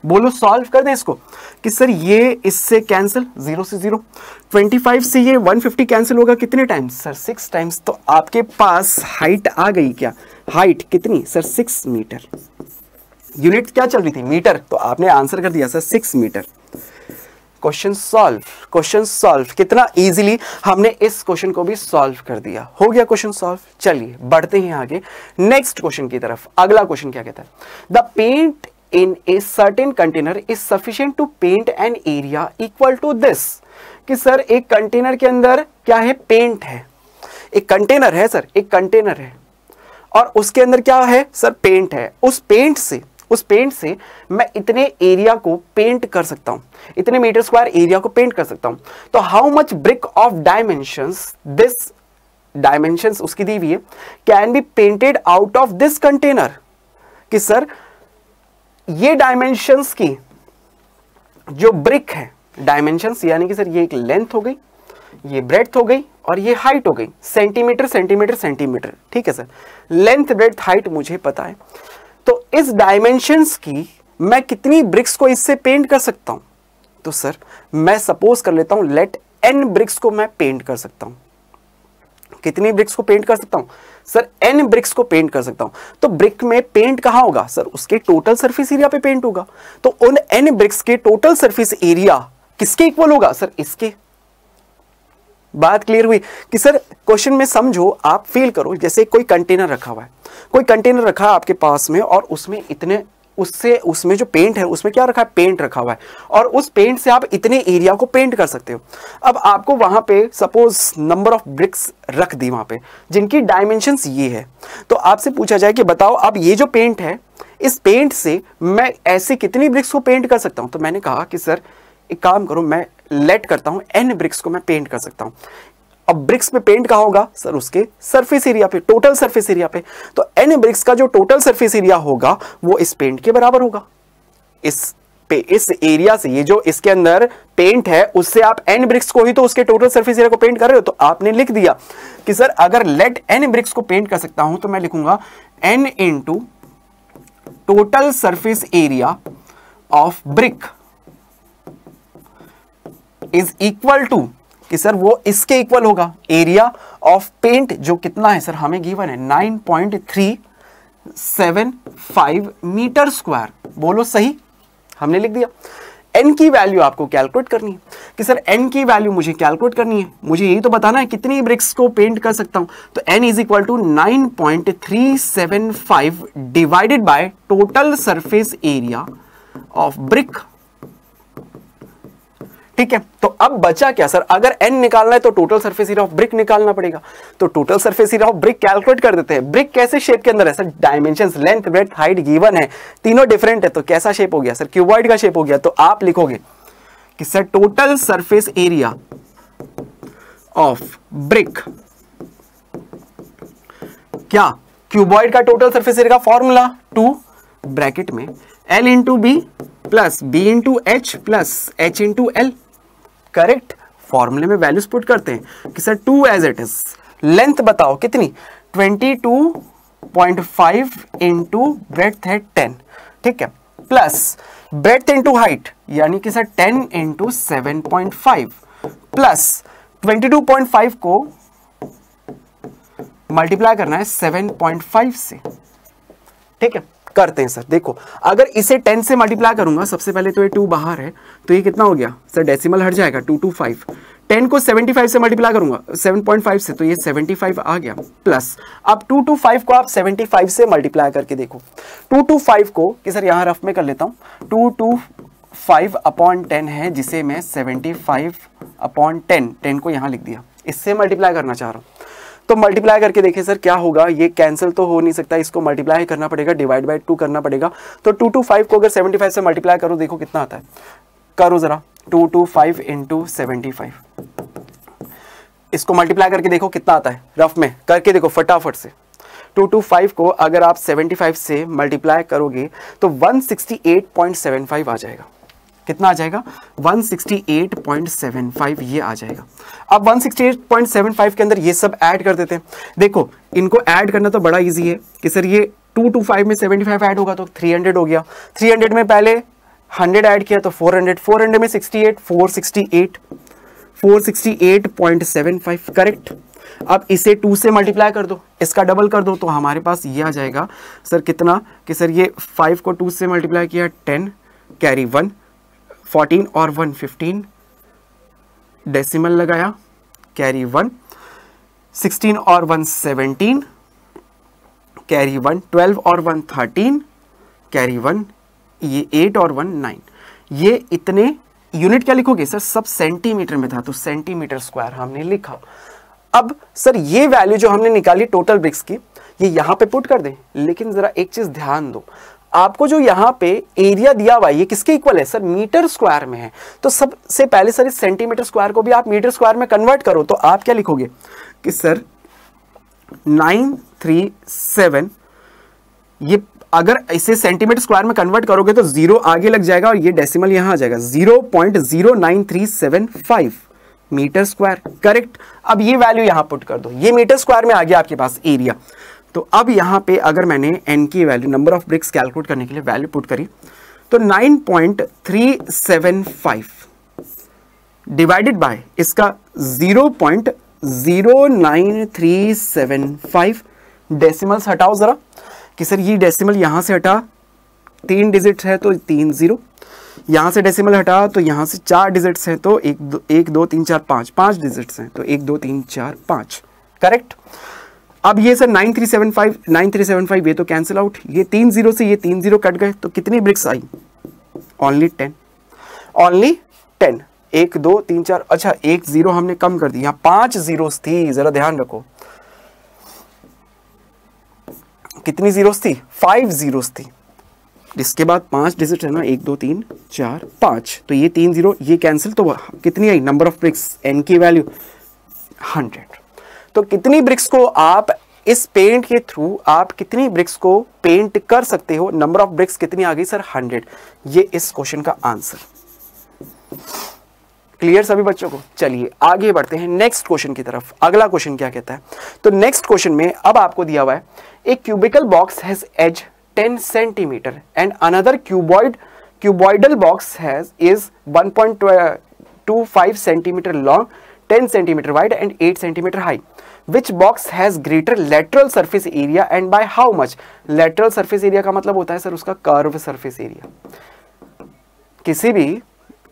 बोलो सॉल्व कर दें इसको कि सर ये इससे कैंसिल, जीरो से जीरो, ट्वेंटी फाइव से ये वन फिफ्टी कैंसिल होगा, कितने टाइम्स सर, सिक्स टाइम्स। तो आपके पास हाइट आ गई क्या, हाइट कितनी सर, सिक्स मीटर। यूनिट क्या चल रही थी, मीटर, तो आपने आंसर कर दिया sir six metre. Question solve, question solve कितना इजीली हमने इस क्वेश्चन को भी सॉल्व कर दिया। हो गया क्वेश्चन सॉल्व, चलिए बढ़ते हैं आगे नेक्स्ट क्वेश्चन की तरफ। अगला क्वेश्चन क्या कहता है, the paint in a certain container is sufficient to paint an area equal to this. कि सर एक कंटेनर के अंदर क्या है, पेंट है, एक कंटेनर है सर, एक कंटेनर है और उसके अंदर क्या है सर, पेंट है। उस पेंट से उस पेंट से मैं इतने एरिया को पेंट कर सकता हूँ, इतने मीटर स्क्वायर एरिया को पेंट कर सकता हूँ। तो how much brick of dimensions, this dimensions उसकी दी हुई है, can be painted out of this container. कि सर ये डायमेंशंस की जो ब्रिक है, डायमेंशंस यानी कि सर ये एक लेंथ हो गई, ये ब्रेड्थ हो गई और ये हाइट हो गई, सेंटीमीटर सेंटीमीटर सेंटीमीटर, ठीक है सर, लेंथ ब्रेड्थ हाइट मुझे पता है। तो इस डायमेंशंस की मैं कितनी ब्रिक्स को इससे पेंट कर सकता हूँ? तो सर मैं सपोज कर लेता हूँ लेट एन ब्रिक्स को मैं पेंट कर सकता हूँ। कितनी ब्रिक्स को पेंट कर सकता हूँ सर? एन ब्रिक्स को पेंट कर सकता हूँ। तो ब्रिक में पेंट कहाँ होगा सर? उसके टोटल सरफेस एरिया पे पेंट होगा। तो उन एन ब्रिक्स के टोटल सरफेस एरिया किसके इक्वल होगा सर? इसके। बात क्लियर हुई? कि सर क्वेश्चन में समझो, आप फील करो, जैसे कोई कंटेनर रखा हुआ है, कोई कंटेनर रखा है आपके पास में और उसमें इतने, उससे उसमें जो पेंट है उसमें क्या रखा है, पेंट रखा हुआ है और उस पेंट से आप इतने एरिया को पेंट कर सकते हो। अब आपको वहां पे सपोज नंबर ऑफ ब्रिक्स रख दी वहां पे जिनकी डायमेंशंस ये है। तो आपसे पूछा जाए कि बताओ अब ये जो पेंट है, इस पेंट से मैं ऐसे कितनी ब्रिक्स को पेंट कर सकता हूँ? तो मैंने कहा कि सर एक काम करो, मैं लेट करता हूँ एन ब्रिक्स को मैं पेंट कर सकता हूँ। अब ब्रिक्स पे पेंट कहाँ होगा सर? उसके सरफेस एरिया पे, टोटल सरफेस एरिया पे। तो एन ब्रिक्स का जो टोटल सरफेस एरिया होगा वो इस पेंट के बराबर होगा। इस पे इस एरिया से, ये जो इसके अंदर पेंट है उससे आप एन ब्रिक्स को ही, तो उसके टोटल सरफेस एरिया को पेंट कर रहे हो। तो आपने लिख दिया कि सर अगर लेट एन ब्रिक्स को पेंट कर सकता हूं तो मैं लिखूंगा n into total surface area of brick is equal to, कि सर वो इसके इक्वल होगा, एरिया ऑफ पेंट जो कितना है सर हमें गिवन है, nine point three seven five metre square. बोलो सही? हमने लिख दिया। n की वैल्यू आपको कैलकुलेट करनी है। कि सर n की वैल्यू मुझे कैलकुलेट करनी है, मुझे यही तो बताना है कितनी ब्रिक्स को पेंट कर सकता हूं। तो n is equal to nine point three seven five divided by total surface area of brick. ठीक है, तो अब बचा क्या सर? अगर n निकालना है तो total surface area of brick निकालना पड़ेगा। तो total surface area of brick calculate कर देते हैं। ब्रिक कैसे शेप के अंदर है sir? Dimensions length breadth height given है, तीनों डिफरेंट है, तो कैसा शेप हो गया सर? क्यूबॉइड का शेप हो गया। तो आप लिखोगे कि sir total surface area of brick, क्या क्यूबॉइड का टोटल सरफेस एरिया का फॉर्मूला, टू ब्रैकेट में L into B plus B into H plus H into L. Correct, फॉर्मूले में वैल्यूज पुट करते हैं। कि sir two as it is, length बताओ कितनी, twenty two point five into breadth है टेन, ठीक है, प्लस ब्रेड्थ इंटू हाइट यानी कि sir ten into seven point five plus twenty two point five को मल्टीप्लाई करना है सेवन पॉइंट फाइव से, ठीक है, करते हैं सर। देखो अगर इसे टेन से मल्टीप्लाई करूंगा, सबसे पहले तो ये टू बाहर है, तो ये कितना हो गया सर, डेसिमल हट जाएगा, टू टू फाइव। टेन को सेवेंटी फाइव से मल्टीप्लाई करूंगा, सेवन पॉइंट फाइव से, तो ये सेवेंटी फाइव आ गया, प्लस अब टू टू फाइव को आप सेवेंटी फाइव से मल्टीप्लाई करके देखो। टू टू फाइव को कि सर यहाँ रफ में कर लेता हूँ, two two five upon ten है, जिसे मैं seventy five upon ten, ten को यहाँ लिख दिया, इससे मल्टीप्लाई करना चाह रहा हूँ। तो मल्टीप्लाई करके देखें सर क्या होगा, ये कैंसिल तो हो नहीं सकता, इसको मल्टीप्लाई करना पड़ेगा, डिवाइड बाय टू करना पड़ेगा। तो टू टू फाइव को अगर सेवेंटी फाइव से मल्टीप्लाई करो, देखो कितना आता है, करो जरा, two two five into seventy five, इसको मल्टीप्लाई करके देखो कितना आता है, रफ में करके देखो फटाफट से। टू टू फाइव को अगर आप सेवेंटी फाइव से मल्टीप्लाई करोगे तो one sixty eight point seven five आ जाएगा। कितना आ जाएगा? One sixty eight point seven five ये आ जाएगा। अब one sixty eight point seven five के अंदर ये सब ऐड कर देते हैं। देखो इनको ऐड करना तो बड़ा इजी है कि सर ये टू टू फाइव में सेवेंटी फाइव ऐड होगा तो थ्री हंड्रेड हो गया, थ्री हंड्रेड में पहले हंड्रेड ऐड किया तो फोर हंड्रेड, फोर हंड्रेड में sixty eight, four sixty eight, four sixty eight point seven five, correct. अब इसे टू से मल्टीप्लाई कर दो, इसका डबल कर दो, तो हमारे पास ये आ जाएगा सर कितना, कि सर ये फाइव को टू से मल्टीप्लाई किया, टेन कैरी वन, फोर्टीन और वन फिफ्टीन, डेसिमल लगाया, कैरी वन, सिक्सटीन और one seventeen, carry one, twelve और वन थर्टीन, कैरी वन, ये एट और वन नाइन, ये इतने यूनिट क्या लिखोगे सर, सब सेंटीमीटर में था तो सेंटीमीटर स्क्वायर हमने लिखा। अब सर ये वैल्यू जो हमने निकाली टोटल ब्रिक्स की ये यहाँ पे पुट कर दें, लेकिन जरा एक चीज ध्यान दो, आपको जो यहाँ पे एरिया दिया हुआ ये किसके इक्वल है सर, मीटर स्क्वायर में है, तो सबसे पहले सर इस सेंटीमीटर स्क्वायर को भी आप मीटर स्क्वायर में कन्वर्ट करो, तो आप क्या लिखोगे कि सर नाइन थ्री सेवन, ये अगर इसे सेंटीमीटर स्क्वायर में कन्वर्ट करोगे तो जीरो आगे लग जाएगा और ये डेसिमल यहाँ आ जाएगा, zero point zero nine three seven five metre square, correct. अब ये वैल्यू यहाँ पुट कर दो, ये मीटर स्क्वायर में आ गया आपके पास एरिया। तो अब यहाँ पे अगर मैंने एन की value, number of bricks calculate करने के लिए वैल्यू पुट करी तो nine point three seven five divided by इसका zero point zero nine three seven five, decimals हटाओ ज़रा कि सर ये डेसिमल यहाँ से हटा, तीन डिजिट्स है तो तीन जीरो, यहाँ से डेसिमल हटा तो यहाँ से चार डिजिट्स हैं तो एक दो एक दो तीन चार पाँच, पाँच डिजिट्स हैं तो एक दो तीन चार पाँच, करेक्ट। अब ये sir nine three seven five nine three seven five ये तो कैंसिल आउट, ये तीन जीरो से ये तीन जीरो कट गए तो कितनी ब्रिक्स आई, ओनली टेन, ओनली टेन, एक दो तीन चार, अच्छा एक जीरो हमने कम कर दी, यहाँ पांच जीरोस थी, जरा ध्यान रखो कितनी जीरोस थी, फाइव जीरोस थी, जिसके बाद पांच डिजिट है ना, एक दो तीन चार पाँच, तो ये तीन जीरो ये कैंसिल, तो कितनी आई नंबर ऑफ ब्रिक्स, एन की वैल्यू हंड्रेड। तो कितनी ब्रिक्स को आप इस पेंट के थ्रू आप कितनी ब्रिक्स को पेंट कर सकते हो, नंबर ऑफ ब्रिक्स कितनी आ गई सर हंड्रेड, ये इस क्वेश्चन का आंसर। क्लियर सभी बच्चों को, चलिए आगे बढ़ते हैं नेक्स्ट क्वेश्चन की तरफ। अगला क्वेश्चन क्या कहता है, तो नेक्स्ट क्वेश्चन में अब आपको दिया हुआ है a cubical box has edge ten centimetre and another क्यूबॉइड cuboidal box has is one point two five centimetre long, ten centimetre wide and eight centimetre high, which box has greater lateral surface area and by how much. Lateral surface area का मतलब होता है sir उसका curve surface area, किसी भी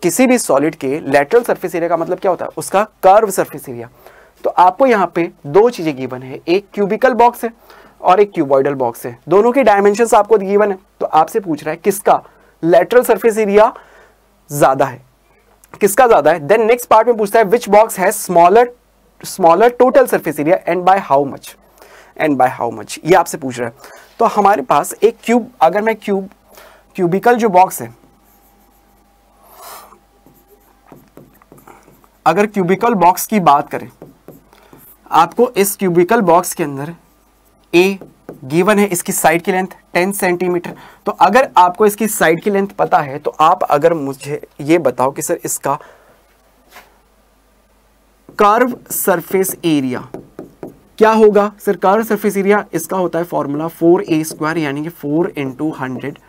किसी भी solid के लेटरल सरफेस एरिया का मतलब क्या होता है, उसका कर्व सरफेस एरिया। तो आपको यहाँ पे दो चीजें गिवन है, एक क्यूबिकल बॉक्स है और एक क्यूबॉइडल बॉक्स है, दोनों के डायमेंशंस आपको गिवन है, तो आपसे पूछ रहा है किसका लेटरल सरफेस एरिया ज्यादा है, किसका ज्यादा है। देन नेक्स्ट पार्ट में पूछता है which box has smaller smaller total surface area and by how much, and by how much ये आपसे पूछ रहा है। तो हमारे पास एक क्यूब, अगर मैं क्यूब क्यूबिकल जो बॉक्स है, अगर क्यूबिकल बॉक्स की बात करें, आपको इस क्यूबिकल बॉक्स के अंदर ए गिवन है, इसकी साइड की लेंथ टेन सेंटीमीटर, तो अगर आपको इसकी साइड की लेंथ पता है तो आप अगर मुझे ये बताओ कि सर इसका कर्व सरफेस एरिया क्या होगा, सर कर्व सरफेस एरिया इसका होता है फॉर्मूला फोर ए स्क्वायर, यानी कि four into hundred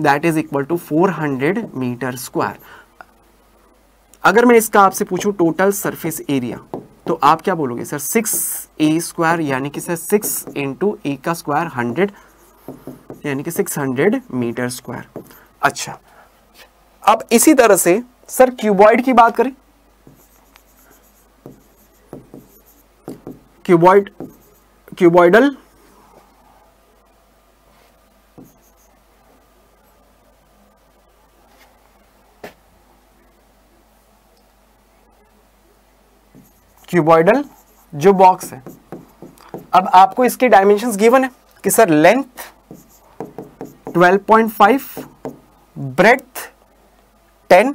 that is equal to four hundred metre square. अगर मैं इसका आपसे पूछूं टोटल सरफेस एरिया तो आप क्या बोलोगे सर सिक्स ए स्क्वायर, यानी कि सर सिक्स इंटू ए का स्क्वायर हंड्रेड, यानी कि सिक्स हंड्रेड मीटर स्क्वायर। अच्छा अब इसी तरह से सर क्यूबॉइड की बात करें, क्यूबॉइड क्यूबॉइडल क्यूबॉइडल जो बॉक्स है, अब आपको इसके डायमेंशंस गिवन है कि sir length twelve point five, breadth ten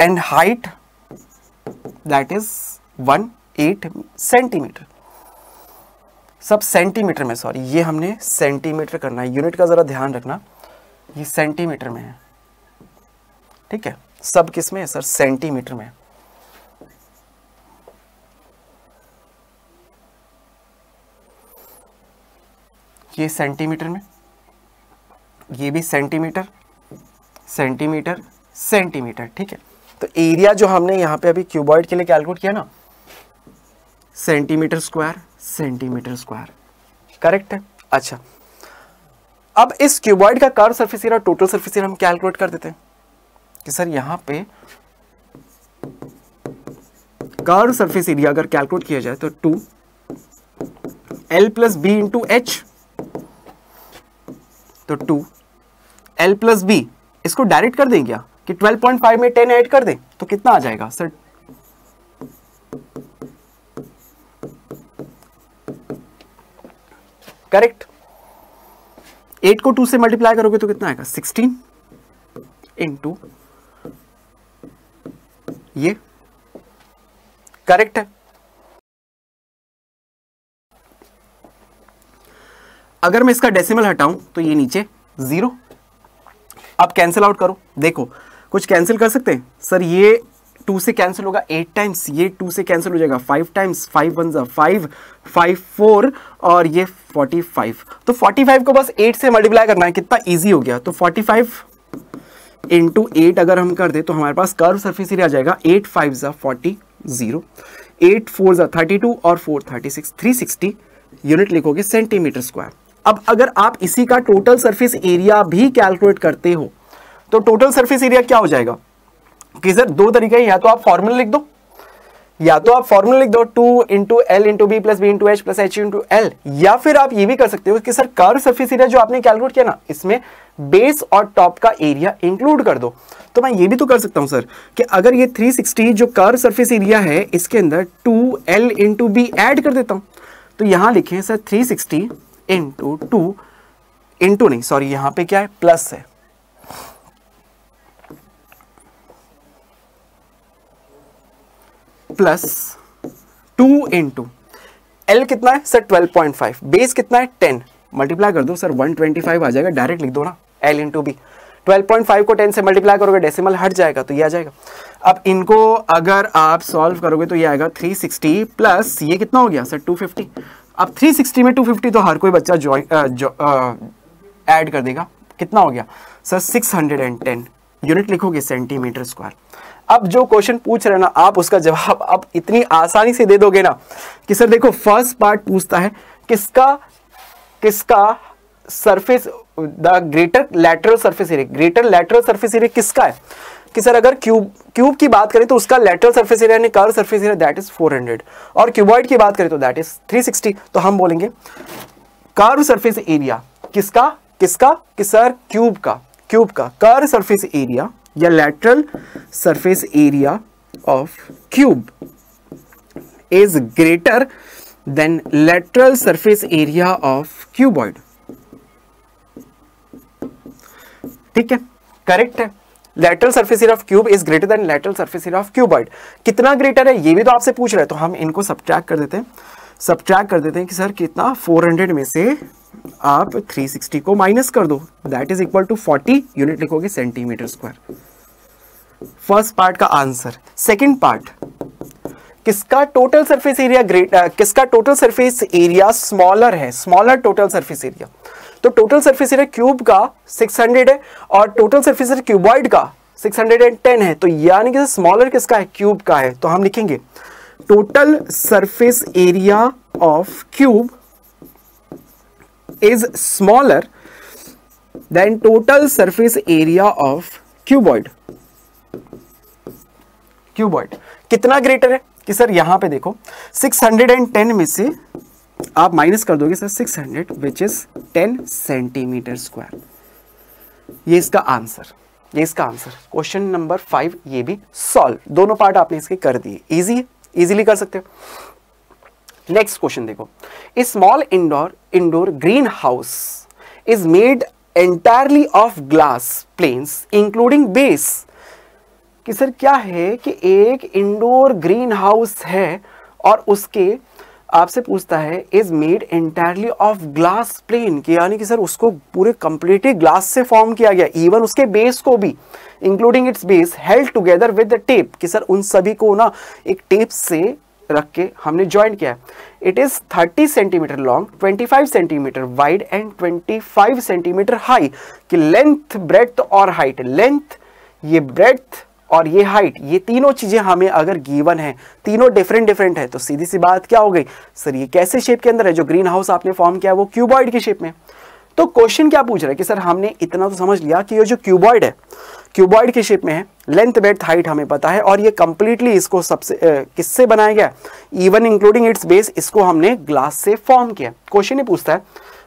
and height that is one eight centimetre, सब सेंटीमीटर में, सॉरी ये हमने सेंटीमीटर करना है, यूनिट का जरा ध्यान रखना, ये सेंटीमीटर में है, ठीक है, सब किस में है सर सेंटीमीटर में। ये सेंटीमीटर में, ये भी सेंटीमीटर सेंटीमीटर सेंटीमीटर, ठीक है। तो एरिया जो हमने यहाँ पे अभी क्यूबॉइड के लिए कैलकुलेट किया ना, centimetre square centimetre square, correct है। अच्छा अब इस क्यूबॉइड का curve surface area total surface area हम कैलकुलेट कर देते हैं कि सर यहाँ पे कर्व सरफेस एरिया अगर कैलकुलेट किया जाए तो two L plus B into H तो टू एल प्लस बी, इसको डायरेक्ट कर दें क्या कि ट्वेल्व पॉइंट फाइव में टेन ऐड कर दें तो कितना आ जाएगा सर? करेक्ट, एट को टू से मल्टीप्लाई करोगे तो कितना आएगा सिक्सटीन इंटू ये, करेक्ट है। अगर मैं इसका डेसिमल हटाऊं तो ये नीचे जीरो, अब कैंसिल आउट करो, देखो कुछ कैंसिल कर सकते हैं सर, ये टू से कैंसिल होगा एट टाइम्स, ये टू से कैंसिल हो जाएगा फाइव टाइम्स, फाइव वन ज़ा फाइव, फाइव फोर और ये फोर्टी फाइव, तो फोर्टी फाइव को बस एट से मल्टीप्लाई करना है, कितना इजी हो गया। तो फोर्टी फाइव इंटू एट अगर हम कर दे तो हमारे पास कर्व सर्फिस एरिया आ जाएगा एट फाइव ज़ा फोर्टी जीरो, एट फोर ज़ा थर्टी टू और four thirty six, three sixty unit लिखोगे सेंटीमीटर स्क्वायर। अब अगर आप इसी का टोटल सरफेस एरिया भी कैलकुलेट करते हो तो टोटल सरफेस एरिया क्या हो जाएगा कि सर दो तरीके हैं, या तो आप फॉर्मूला लिख दो, या तो आप फॉर्मूला लिख दो two into L into B plus B into H plus H into L, या फिर आप ये भी कर सकते हो कि सर कर्व सरफेस एरिया जो आपने कैलकुलेट किया ना इसमें बेस और टॉप का एरिया इंक्लूड कर दो। तो मैं ये भी तो कर सकता हूँ सर कि अगर ये थ्री सिक्सटी जो कर्व सरफेस एरिया है इसके अंदर two L into B add कर देता हूँ, तो यहाँ लिखें sir three sixty into two into नहीं सॉरी यहां पे क्या है प्लस है, प्लस टू इंटू एल कितना है sir twelve point five, base कितना है टेन, मल्टीप्लाई कर दो सर वन ट्वेंटी फाइव आ जाएगा, डायरेक्ट लिख दो ना L into B, twelve point five को टेन से मल्टीप्लाई करोगे डेसिमल हट जाएगा तो ये आ जाएगा। अब इनको अगर आप सॉल्व करोगे तो ये आएगा थ्री सिक्सटी प्लस ये कितना हो गया सर टू फिफ्टी, अब थ्री सिक्सटी में टू फिफ्टी तो हर कोई बच्चा जॉइन ऐड कर देगा, कितना हो गया sir six hundred ten unit लिखोगे सेंटीमीटर स्क्वायर। अब जो क्वेश्चन पूछ रहे हैं ना आप उसका जवाब आप इतनी आसानी से दे दोगे ना कि सर देखो फर्स्ट पार्ट पूछता है किसका किसका surface the greater lateral surface area, greater lateral surface area किसका है कि सर अगर क्यूब क्यूब की बात करें तो उसका लेटरल सरफेस एरिया यानी curve surface area that is four hundred और क्यूबॉइड की बात करें तो दैट इज थ्री सिक्सटी, तो हम बोलेंगे कर्व सरफेस एरिया किसका किसका कि सर क्यूब का क्यूब का कर्व सरफेस एरिया या lateral surface area of cube is greater than lateral surface area of क्यूबॉइड, ठीक है, करेक्ट है। Lateral surface area of cube is greater than lateral surface area of क्यूबॉइड, कितना greater है ये भी तो आपसे पूछ रहा है, तो हम इनको सब्ट्रैक्ट कर देते हैं, सब्ट्रैक्ट कर देते हैं कि सर कितना फोर हंड्रेड में से आप थ्री सिक्सटी को माइनस कर दो that is equal to forty unit लिखोगे सेंटीमीटर स्क्वायर। फर्स्ट पार्ट का आंसर। सेकेंड पार्ट किसका टोटल सरफेस एरिया ग्रेट किसका टोटल सरफेस एरिया स्मॉलर है, स्मॉलर टोटल सरफेस एरिया, तो टोटल सरफेस एरिया क्यूब का सिक्स हंड्रेड है और total surface area क्यूबॉइड का सिक्स हंड्रेड टेन है, तो यानी कि स्मॉलर किसका है क्यूब का है, तो हम लिखेंगे total surface area of cube is smaller than total surface area of क्यूबॉइड। क्यूबॉइड कितना ग्रेटर है कि सर यहां पे देखो सिक्स हंड्रेड टेन में से आप माइनस कर दोगे sir six hundred which is ten centimetre square, ये इसका आंसर, ये इसका आंसर। क्वेश्चन नंबर फाइव ये भी सॉल्व, दोनों पार्ट आपने इसके कर दिए, इजी है, इजीली कर सकते हो। नेक्स्ट क्वेश्चन देखो, a small indoor indoor green house is made entirely of glass planes including base, कि सर क्या है कि एक इंडोर ग्रीन हाउस है और उसके आपसे पूछता है is made entirely of glass plane, कि यानी कि सर उसको पूरे कंप्लीटली ग्लास से फॉर्म किया गया, इवन उसके बेस को भी including its base held together with the tape, कि सर उन सभी को ना एक टेप से रख के हमने ज्वाइन किया है। It is thirty centimetre long, twenty five centimetre wide and twenty five centimetre high, कि लेंथ ब्रेड्थ और हाइट, लेंथ ये ब्रेड्थ और ये हाइट ये तीनों चीजें हमें अगर गिवन है, तीनों डिफरेंट डिफरेंट है, तो सीधी सी बात क्या हो गई सर ये कैसे शेप के अंदर है, जो ग्रीन हाउस आपने फॉर्म किया है वो क्यूबॉइड की शेप में। तो क्वेश्चन क्या पूछ रहा है कि सर हमने इतना तो समझ लिया कि ये जो क्यूबॉइड है क्यूबॉइड की शेप में है, लेंथ ब्रेड्थ हाइट हमें पता है, और ये कंप्लीटली इसको सबसे किससे बनाया गया इवन इंक्लूडिंग इट्स बेस, इसको हमने ग्लास से फॉर्म किया। क्वेश्चन ये पूछता है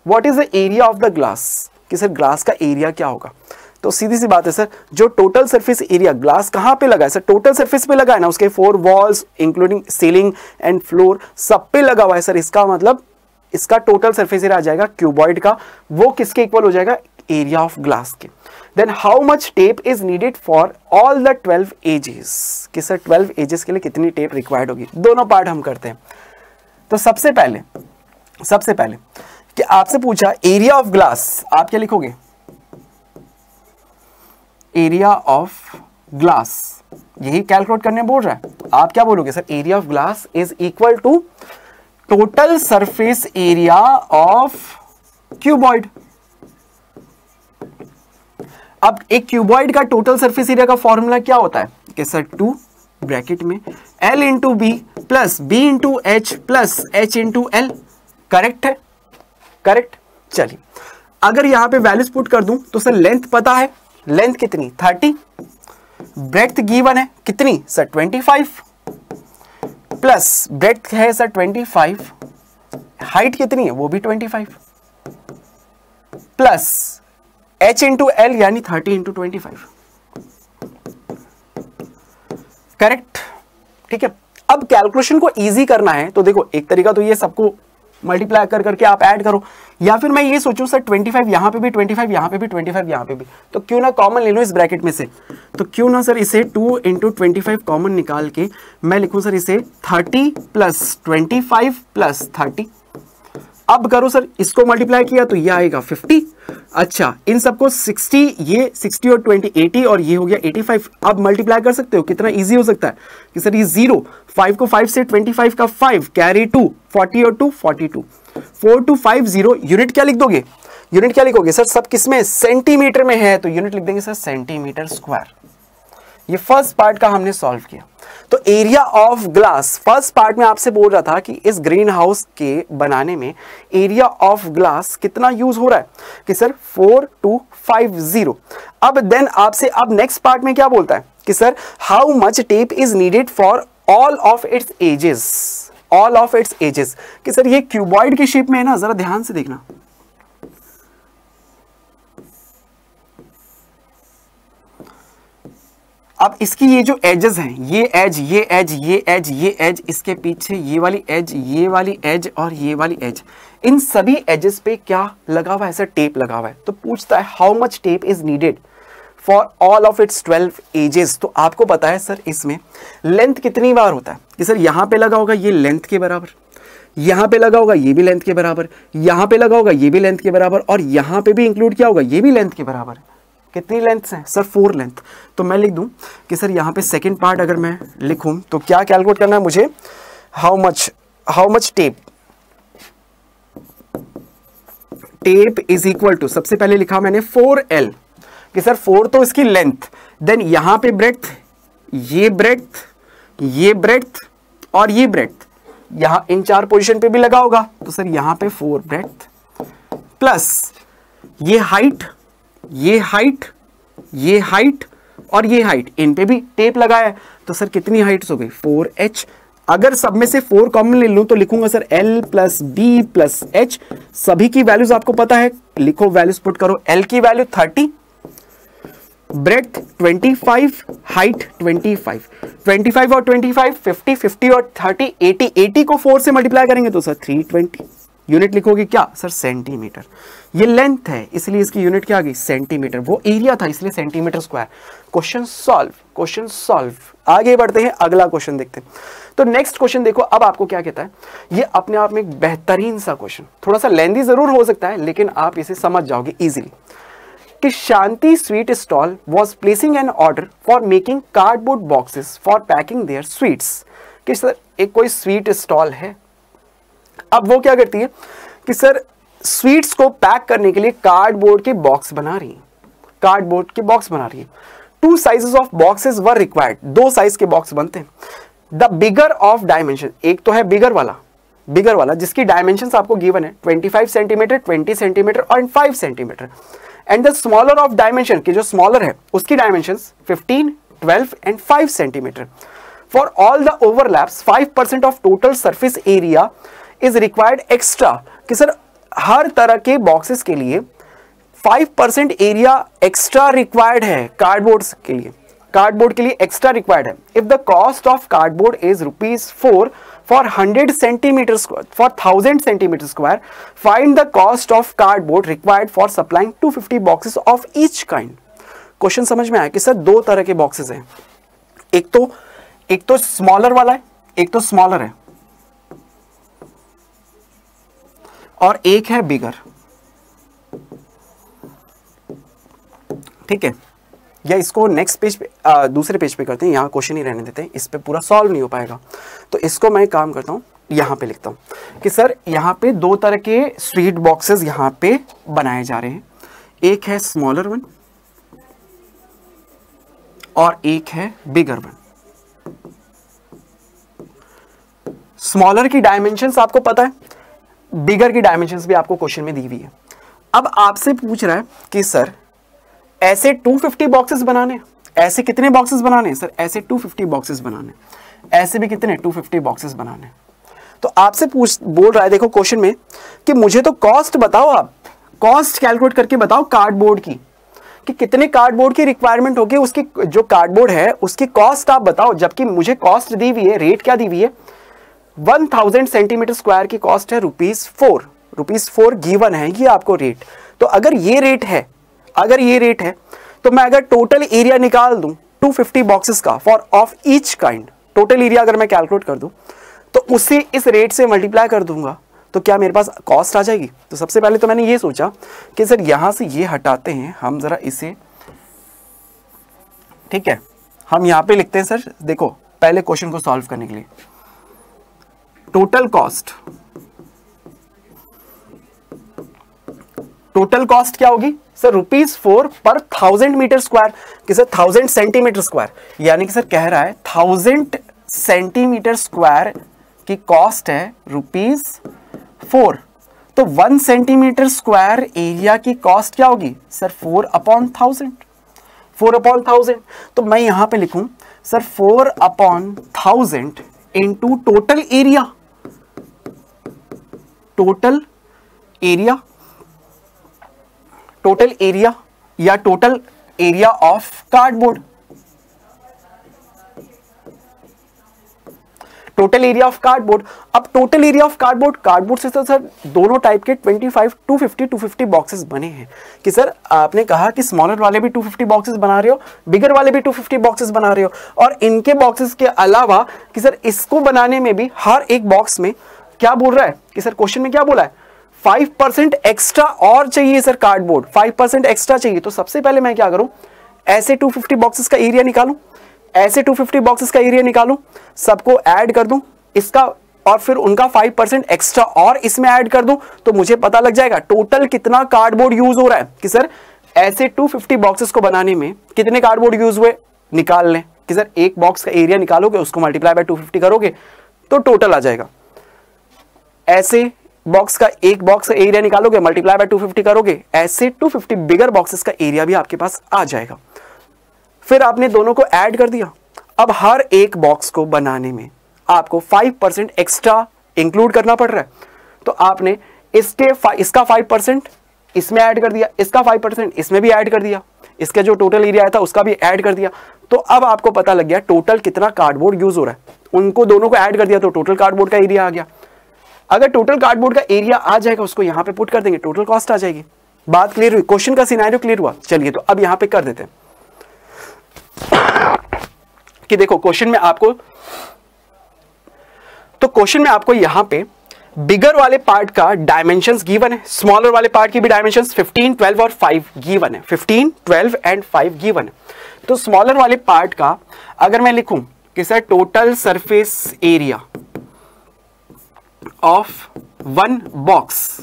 what is the area of the glass, कि सर ग्लास का एरिया क्या होगा। तो सीधी सी बात है सर, जो टोटल सरफेस एरिया, ग्लास कहाँ पे लगा है सर, टोटल सरफेस पे लगा है ना, उसके four walls including ceiling and floor सब पे लगा हुआ है सर। इसका मतलब इसका टोटल सरफेस एरिया आ जाएगा क्यूबॉइड का, वो किसके इक्वल हो जाएगा, एरिया ऑफ ग्लास के। Then how much tape is needed for all the twelve edges, कि सर ट्वेल्व एजेस के लिए कितनी टेप रिक्वायर्ड होगी। दोनों पार्ट हम करते हैं। तो सबसे पहले सबसे पहले कि आपसे पूछा एरिया ऑफ ग्लास, आप क्या लिखोगे, एरिया ऑफ ग्लास, यही कैलकुलेट करने बोल रहा है। आप क्या बोलोगे sir, area of glass is equal to total surface area of क्यूबॉइड। अब एक क्यूबॉइड का टोटल सरफेस एरिया का फॉर्मूला क्या होता है कि सर टू ब्रैकेट में L into B plus B into H plus H into L. Correct है, करेक्ट। चलिए अगर यहां पे वैल्यूज पुट कर दूं तो सर लेंथ पता है, लेंथ कितनी थर्टी, ब्रेड्थ गिवन है कितनी sir twenty five, plus breadth है सर ट्वेंटी फाइव, हाइट कितनी है वो भी twenty five, plus h into L यानी thirty into twenty five. Correct, ठीक है। अब कैलकुलेशन को इजी करना है तो देखो एक तरीका तो ये सबको मल्टीप्लाई कर करके आप ऐड करो, या फिर मैं ये सोचूं सर ट्वेंटी फाइव यहाँ पे भी, ट्वेंटी फाइव यहाँ पे भी, ट्वेंटी फाइव यहाँ पे भी, तो क्यों ना कॉमन ले लूँ इस ब्रैकेट में से। तो क्यों ना सर इसे two into twenty five common निकाल के मैं लिखूं सर इसे thirty plus twenty five plus thirty. अब करो सर, इसको मल्टीप्लाई किया तो ये आएगा फिफ्टी। अच्छा इन सबको सिक्सटी, ये सिक्सटी और ट्वेंटी एटी और ये हो गया एटी फाइव। अब मल्टीप्लाई कर सकते हो, कितना इजी हो सकता है कि सर ये जीरो, फाइव को फाइव से ट्वेंटी फाइव का फाइव, कैरी टू, फोर्टी और two forty two, four two five zero. Unit क्या लिख दोगे, यूनिट क्या लिखोगे सर, सब किस में, सेंटीमीटर में है तो यूनिट लिख देंगे सर सेंटीमीटर स्क्वायर। ये फर्स्ट पार्ट का हमने सॉल्व किया। तो area of glass, first part में आपसे बोल रहा था कि इस ग्रीन हाउस के बनाने में एरिया ऑफ ग्लास कितना यूज हो रहा है कि sir four two five zero. अब देन आपसे अब नेक्स्ट पार्ट में क्या बोलता है कि sir how much tape is needed for all of its edges, all of its edges कि सर ये क्यूबॉइड की शेप में है ना, जरा ध्यान से देखना, अब इसकी ये जो एजेस हैं, ये एज ये एज ये एज ये एज, इसके पीछे ये वाली एज, ये वाली एज और ये वाली एज, इन सभी एजेस पे क्या लगा हुआ है सर, टेप लगा हुआ है। तो पूछता है how much tape is needed for all of its twelve edges. तो आपको पता है सर इसमें लेंथ कितनी बार होता है कि सर यहाँ पे लगा होगा ये लेंथ के बराबर, यहाँ पे लगा होगा ये भी लेंथ के बराबर, यहाँ पे लगा होगा ये भी लेंथ के बराबर, और यहाँ पे भी इंक्लूड किया होगा ये भी लेंथ के बराबर। कितनी लेंथ्स हैं सर, फोर लेंथ। तो मैं लिख दूं कि सर यहाँ पे सेकंड पार्ट अगर मैं लिखूं तो क्या कैलकुलेट करना है मुझे, how much how much tape tape is equal to, सबसे पहले लिखा मैंने फोर एल कि सर फोर तो इसकी लेंथ, देन यहाँ पे ब्रेड्थ, ये ब्रेड्थ, ये ब्रेड्थ और ये ब्रेड्थ, यहाँ इन चार पोजिशन पे भी लगा होगा तो सर यहाँ पे फोर ब्रेड्थ, प्लस ये हाइट, ये हाइट, ये हाइट और ये हाइट, इन पे भी टेप लगाया है तो सर कितनी हाइट्स हो गई फोर एच। अगर सब में से फोर कॉमन ले लूँ तो लिखूंगा sir L plus B plus H, सभी की वैल्यूज आपको पता है, लिखो वैल्यूज पुट करो। L की value thirty, breadth twenty five, height twenty five, twenty five और ट्वेंटी फाइव, फिफ्टी, फिफ्टी और थर्टी, एटी, एटी को फोर से मल्टीप्लाई करेंगे तो सर थ्री ट्वेंटी। यूनिट लिखोगे क्या सर, सेंटीमीटर। ये लेंथ है इसलिए इसकी यूनिट क्या आ गई, सेंटीमीटर। वो एरिया था इसलिए centimetre square. Question solve, question solve. आगे बढ़ते हैं, अगला क्वेश्चन देखते हैं। तो नेक्स्ट क्वेश्चन देखो, अब आपको क्या कहता है, ये अपने आप में एक बेहतरीन सा क्वेश्चन, थोड़ा सा लेंदी जरूर हो सकता है लेकिन आप इसे समझ जाओगे ईजिली। कि Shanti sweet stall was placing an order for making cardboard boxes for packing their sweets. कि सर एक कोई स्वीट स्टॉल है, अब वो क्या करती है कि सर स्वीट्स को पैक करने के लिए कार्डबोर्ड के बॉक्स बना रही है, कार्डबोर्ड के बॉक्स बना रही है। Two sizes of boxes were required, दो साइज के बॉक्स बनते हैं। द बिगर ऑफ डायमेंशन, एक तो है बिगर वाला, बिगर वाला जिसकी डायमेंशंस आपको गिवन है twenty five centimetre, twenty centimetre और five centimetre. And the smaller of dimension, की जो स्मॉलर है उसकी dimensions fifteen, twelve and five centimetre. For all the overlaps five percent of total surface area is required extra. कि sir हर तरह के boxes के लिए five percent area extra required है कार्डबोर्ड के लिए, कार्डबोर्ड के लिए एक्स्ट्रा रिक्वायर्ड है। If the cost of cardboard is rupees four for hundred centimetre square, for thousand centimetre square, find the cost of cardboard required for supplying two fifty boxes of each kind. Question समझ में आया कि sir दो तरह के boxes हैं, एक तो एक तो स्मॉलर वाला है, एक तो स्मॉलर है और एक है बिगर। ठीक है, या इसको नेक्स्ट पेज पे आ, दूसरे पेज पे करते हैं, यहाँ क्वेश्चन ही रहने देते हैं, इस पे पूरा सॉल्व नहीं हो पाएगा। तो इसको मैं काम करता हूँ, यहाँ पे लिखता हूँ कि सर यहाँ पे दो तरह के स्वीट बॉक्सेस यहाँ पे बनाए जा रहे हैं, एक है स्मॉलर वन और एक है बिगर वन। स्मॉलर की डायमेंशंस आपको पता है, बिगर की डायमेंशंस भी आपको क्वेश्चन में दी हुई है। अब आपसे पूछ रहा है कि सर ऐसे टू फिफ्टी बॉक्सेस बनाने, ऐसे कितने बॉक्सेस बनाने सर? ऐसे टू फिफ्टी बॉक्सेस बनाने, ऐसे भी कितने? टू फिफ्टी बॉक्सेस बनाने। तो आपसे पूछ बोल रहा है, देखो क्वेश्चन में कि मुझे तो कॉस्ट बताओ, आप कॉस्ट कैलकुलेट करके बताओ कार्डबोर्ड की कि कितने कार्डबोर्ड की रिक्वायरमेंट होगी, उसकी जो कार्डबोर्ड है उसकी कॉस्ट आप बताओ। जबकि मुझे कॉस्ट दी हुई है, रेट क्या दी हुई है? वन थाउजेंड सेंटीमीटर स्क्वायर की कॉस्ट है rupees four, rupees four given है ये आपको रेट। तो अगर ये रेट है, अगर ये रेट है तो मैं अगर टोटल एरिया निकाल दूं टू फिफ्टी बॉक्सेस का for of each kind, total area अगर मैं कैलकुलेट कर दूं तो उसे इस रेट से मल्टीप्लाई कर दूंगा तो क्या मेरे पास कॉस्ट आ जाएगी? तो सबसे पहले तो मैंने ये सोचा कि सर यहाँ से ये हटाते हैं हम, जरा इसे, ठीक है, हम यहाँ पे लिखते हैं सर, देखो पहले क्वेश्चन को सॉल्व करने के लिए टोटल कॉस्ट, टोटल कॉस्ट क्या होगी सर? रुपीज फोर पर थाउजेंड मीटर स्क्वायर, कि सर थाउजेंड सेंटीमीटर स्क्वायर, यानी कि सर कह रहा है थाउजेंड सेंटीमीटर स्क्वायर की कॉस्ट है रुपीज फोर। तो वन सेंटीमीटर स्क्वायर एरिया की कॉस्ट क्या होगी sir? Four upon thousand, four upon thousand. तो मैं यहां पे लिखूं sir four upon thousand into total area, total area, total area या total area of cardboard, total area of cardboard. अब total area of cardboard, cardboard से तो sir दोनों टाइप के पच्चीस, two fifty, two fifty boxes बने हैं कि सर आपने कहा कि स्मॉलर वाले भी टू फिफ्टी बॉक्सेस बना रहे हो, बिगर वाले भी टू फिफ्टी बॉक्सेस बना रहे हो, और इनके बॉक्सेस के अलावा कि सर इसको बनाने में भी हर एक बॉक्स में क्या बोल रहा है कि सर क्वेश्चन में क्या बोला है? फाइव परसेंट एक्स्ट्रा और चाहिए sir cardboard, five percent extra चाहिए। तो सबसे पहले मैं क्या करूं, ऐसे टू फिफ्टी बॉक्सेस का एरिया निकालूं, ऐसे टू फिफ्टी बॉक्सेस का एरिया निकालूं, सबको ऐड कर दूं इसका और फिर उनका फाइव परसेंट एक्स्ट्रा और इसमें ऐड कर दूं तो मुझे पता लग जाएगा टोटल कितना कार्डबोर्ड यूज हो रहा है। कि सर ऐसे टू फिफ्टी बॉक्सेस को बनाने में कितने कार्डबोर्ड यूज हुए निकाल लें, कि सर एक बॉक्स का एरिया निकालोगे उसको मल्टीप्लाई बाय टू फिफ्टी करोगे तो टोटल आ जाएगा। ऐसे बॉक्स का, एक बॉक्स का एरिया निकालोगे मल्टीप्लाई बाय टू फिफ्टी करोगे, ऐसे टू फिफ्टी बिगर बॉक्सेस का एरिया भी आपके पास आ जाएगा। फिर आपने दोनों को ऐड कर दिया। अब हर एक बॉक्स को बनाने में आपको फाइव परसेंट एक्स्ट्रा इंक्लूड करना पड़ रहा है, तो आपने इसके इसका फाइव परसेंट इसमें ऐड कर दिया, इसका फाइव परसेंट इसमें भी ऐड कर दिया, इसका जो टोटल एरिया आया था उसका भी ऐड कर दिया। तो अब आपको पता लग गया टोटल कितना कार्डबोर्ड यूज हो रहा है, उनको दोनों को ऐड कर दिया तो टोटल कार्डबोर्ड का एरिया आ गया। अगर टोटल कार्डबोर्ड का एरिया आ जाएगा उसको यहाँ पे पुट कर देंगे, टोटल कॉस्ट आ जाएगी। बात क्लियर हुई, क्वेश्चन का सिनेरियो क्लियर हुआ? चलिए तो अब यहाँ पे कर देते हैं कि देखो क्वेश्चन में आपको, तो क्वेश्चन में आपको यहाँ पे बिगर वाले पार्ट का डायमेंशंस गिवन है, स्मॉलर वाले पार्ट की भी डायमेंशंस फिफ्टीन, ट्वेल्व और फाइव गिवन है, fifteen, twelve and five given है। तो स्मॉलर वाले पार्ट का अगर मैं लिखूं कि sir total surface area of one box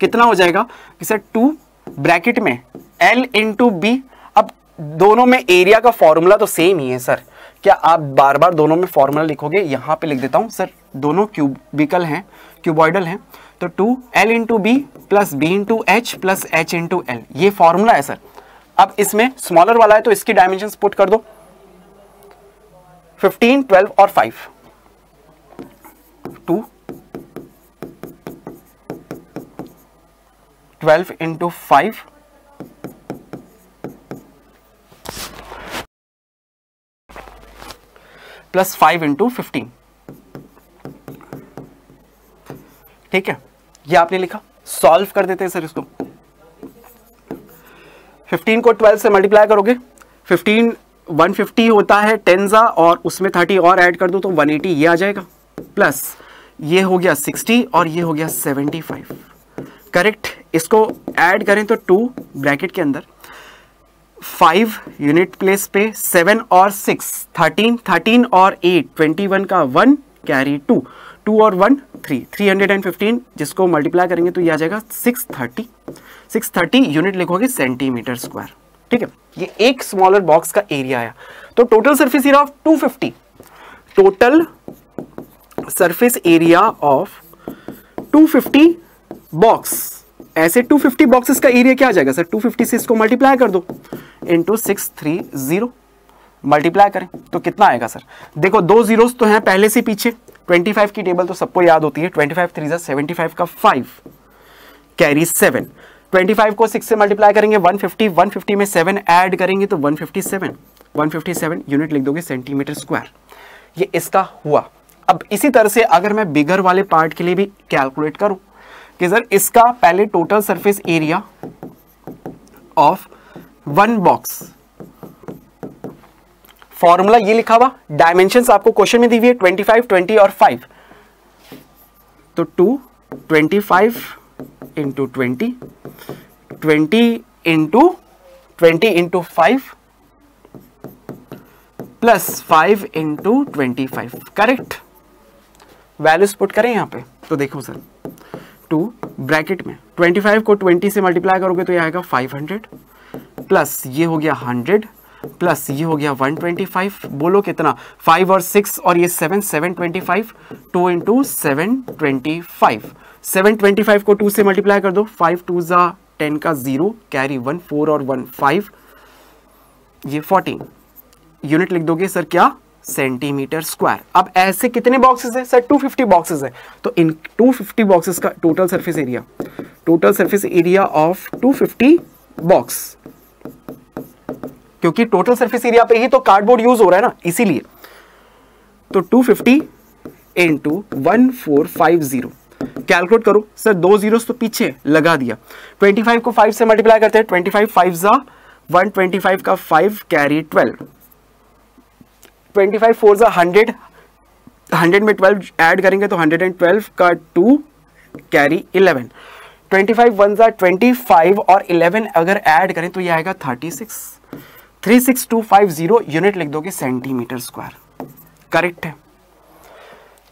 कितना हो जाएगा कि सर टू ब्रैकेट में L इंटू बी। अब दोनों में एरिया का फॉर्मूला तो सेम ही है सर, क्या आप बार बार दोनों में फॉर्मूला लिखोगे? यहाँ पे लिख देता हूँ सर, दोनों क्यूबिकल हैं, क्यूबॉइडल हैं, तो two L into B plus B into H plus H into L, ये फॉर्मूला है सर। अब इसमें स्मॉलर वाला है तो इसकी डायमेंशन पुट कर दो फिफ्टीन, ट्वेल्व और five, two twelve into five plus five into fifteen. ठीक है, ये आपने लिखा। सॉल्व कर देते हैं सर इसको। फिफ्टीन को ट्वेल्व से मल्टीप्लाई करोगे, फिफ्टीन वन फिफ्टी होता है टेंजा और उसमें थर्टी और ऐड कर दो तो वन एटी ये आ जाएगा, प्लस ये हो गया सिक्सटी और ये हो गया सेवेंटी फाइव। करेक्ट। इसको ऐड करें तो टू ब्रैकेट के अंदर फाइव यूनिट प्लेस पे, सेवन और सिक्स थर्टीन, थर्टीन और एट ट्वेंटी वन का वन कैरी टू, टू और one three, three hundred fifteen जिसको मल्टीप्लाई करेंगे तो ये आ जाएगा six thirty. Six thirty unit लिखोगे सेंटीमीटर स्क्वायर। ठीक है, ये एक स्मॉलर बॉक्स का एरिया आया। तो total surface area of two fifty, total surface area of two fifty box. ऐसे टू फिफ्टी बॉक्सेस का एरिया क्या आ जाएगा सर? टू फिफ्टी से इसको मल्टीप्लाई कर दो इंटू सिक्स थर्टी, मल्टीप्लाई करें तो कितना आएगा सर? देखो दो जीरोस तो हैं पहले से पीछे, ट्वेंटी फाइव की टेबल तो सबको याद होती है। ट्वेंटी फाइव थ्री ज़ा सेवेंटी फाइव का five carry seven, twenty five को सिक्स से मल्टीप्लाई करेंगे वन फिफ्टी, वन फिफ्टी में सेवन ऐड करेंगे तो one fifty seven, one fifty seven unit लिख दोगे सेंटीमीटर स्क्वायर। ये इसका हुआ। अब इसी तरह से अगर मैं बिगर वाले पार्ट के लिए भी कैलकुलेट करूं कि सर इसका पहले total surface area of one box, formula ये लिखा हुआ, डायमेंशंस आपको क्वेश्चन में दी हुई है ट्वेंटी फाइव, ट्वेंटी और फाइव, तो two, twenty five into twenty, twenty into twenty into five plus five into twenty five. Correct. Values put करें यहाँ पे तो देखो सर टू ब्रैकेट में ट्वेंटी फाइव को ट्वेंटी से मल्टीप्लाई करोगे तो ये आएगा फाइव हंड्रेड प्लस ये हो गया हंड्रेड प्लस ये हो गया वन ट्वेंटी फाइव। बोलो कितना? फाइव और सिक्स और ये seven, seven twenty five, two into seven twenty five, seven twenty five को टू से मल्टीप्लाई कर दो, फाइव टू ज़ा टेन का जीरो कैरी वन, फोर और वन फाइव, ये फोर्टीन। यूनिट लिख दोगे सर क्या? Centimetre square. अब ऐसे कितने बॉक्सेस हैं सर? टू फिफ्टी बॉक्सेस हैं। तो इन टू फिफ्टी बॉक्सेस का total surface area, total surface area of two fifty box, क्योंकि टोटल सरफेस एरिया पे ही तो कार्डबोर्ड यूज हो रहा है ना, इसीलिए तो two fifty into one four five zero. Calculate करो सर, दो जीरोस तो पीछे लगा दिया। ट्वेंटी फाइव को फाइव से मल्टीप्लाई करते हैं, ट्वेंटी फाइव फाइव ज़ा वन ट्वेंटी फाइव का five carry twelve, twenty five four ज़ा हंड्रेड, हंड्रेड में ट्वेल्व ऐड करेंगे तो हंड्रेड ट्वेल्व का two carry eleven, twenty five one ज़ा ट्वेंटी फाइव और इलेवन अगर ऐड करें तो ये आएगा thirty six. Thirty six two fifty unit लिख दोगे सेंटीमीटर स्क्वायर। करेक्ट है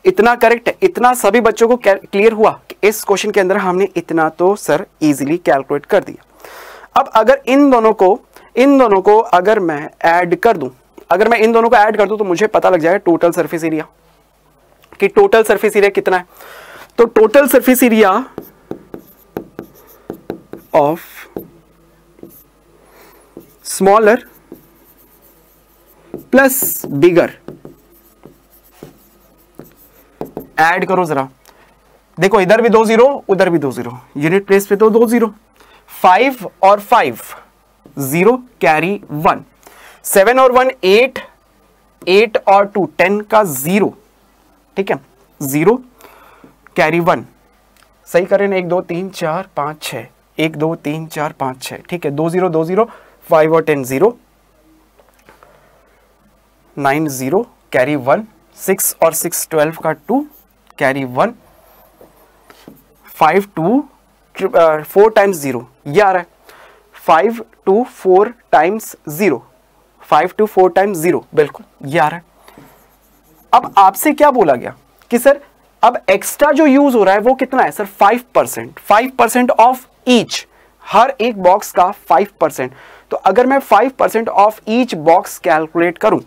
इतना? करेक्ट है इतना? सभी बच्चों को क्लियर हुआ कि इस क्वेश्चन के अंदर हमने इतना तो सर इजीली कैलकुलेट कर दिया। अब अगर इन दोनों को इन दोनों को अगर मैं ऐड कर दूं, अगर मैं इन दोनों को ऐड कर दूं तो मुझे पता लग जाएगा टोटल सरफेस एरिया, कि टोटल सरफेस एरिया कितना है। तो total surface area of smaller plus bigger add करो जरा। देखो इधर भी दो जीरो, उधर भी दो जीरो, यूनिट प्लेस पे तो दो जीरो, फाइव और five zero carry one, seven और वन एट, एट और टू टेन का जीरो, ठीक है जीरो कैरी वन। सही करें ना, एक दो तीन चार पाँच छः, एक दो तीन चार पाँच छः, ठीक है दो जीरो दो जीरो, फाइव और ten zero, nine zero carry one, six और सिक्स ट्वेल्व का two carry one, five two four times zero ये आ रहा है, five two four times zero, five two four times zero, बिल्कुल ये आ रहा है। अब आपसे क्या बोला गया कि सर अब एक्स्ट्रा जो यूज हो रहा है वो कितना है sir? Five percent, five percent of each, हर एक बॉक्स का फाइव परसेंट। तो अगर मैं five percent of each box calculate करूं,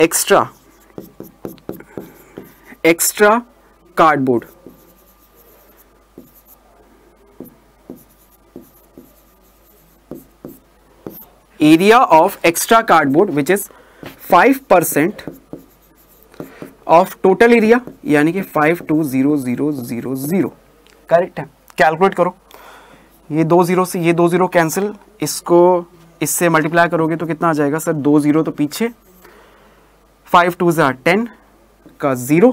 extra extra cardboard area of extra cardboard which is five percent of total area, यानी कि five two zero zero zero zero. Correct है? कैलकुलेट करो, ये दो ज़ीरो से ये दो ज़ीरो कैंसिल, इसको इससे मल्टीप्लाई करोगे तो कितना आ जाएगा सर, दो ज़ीरो तो पीछे, फाइव टू ज़ा टेन का ज़ीरो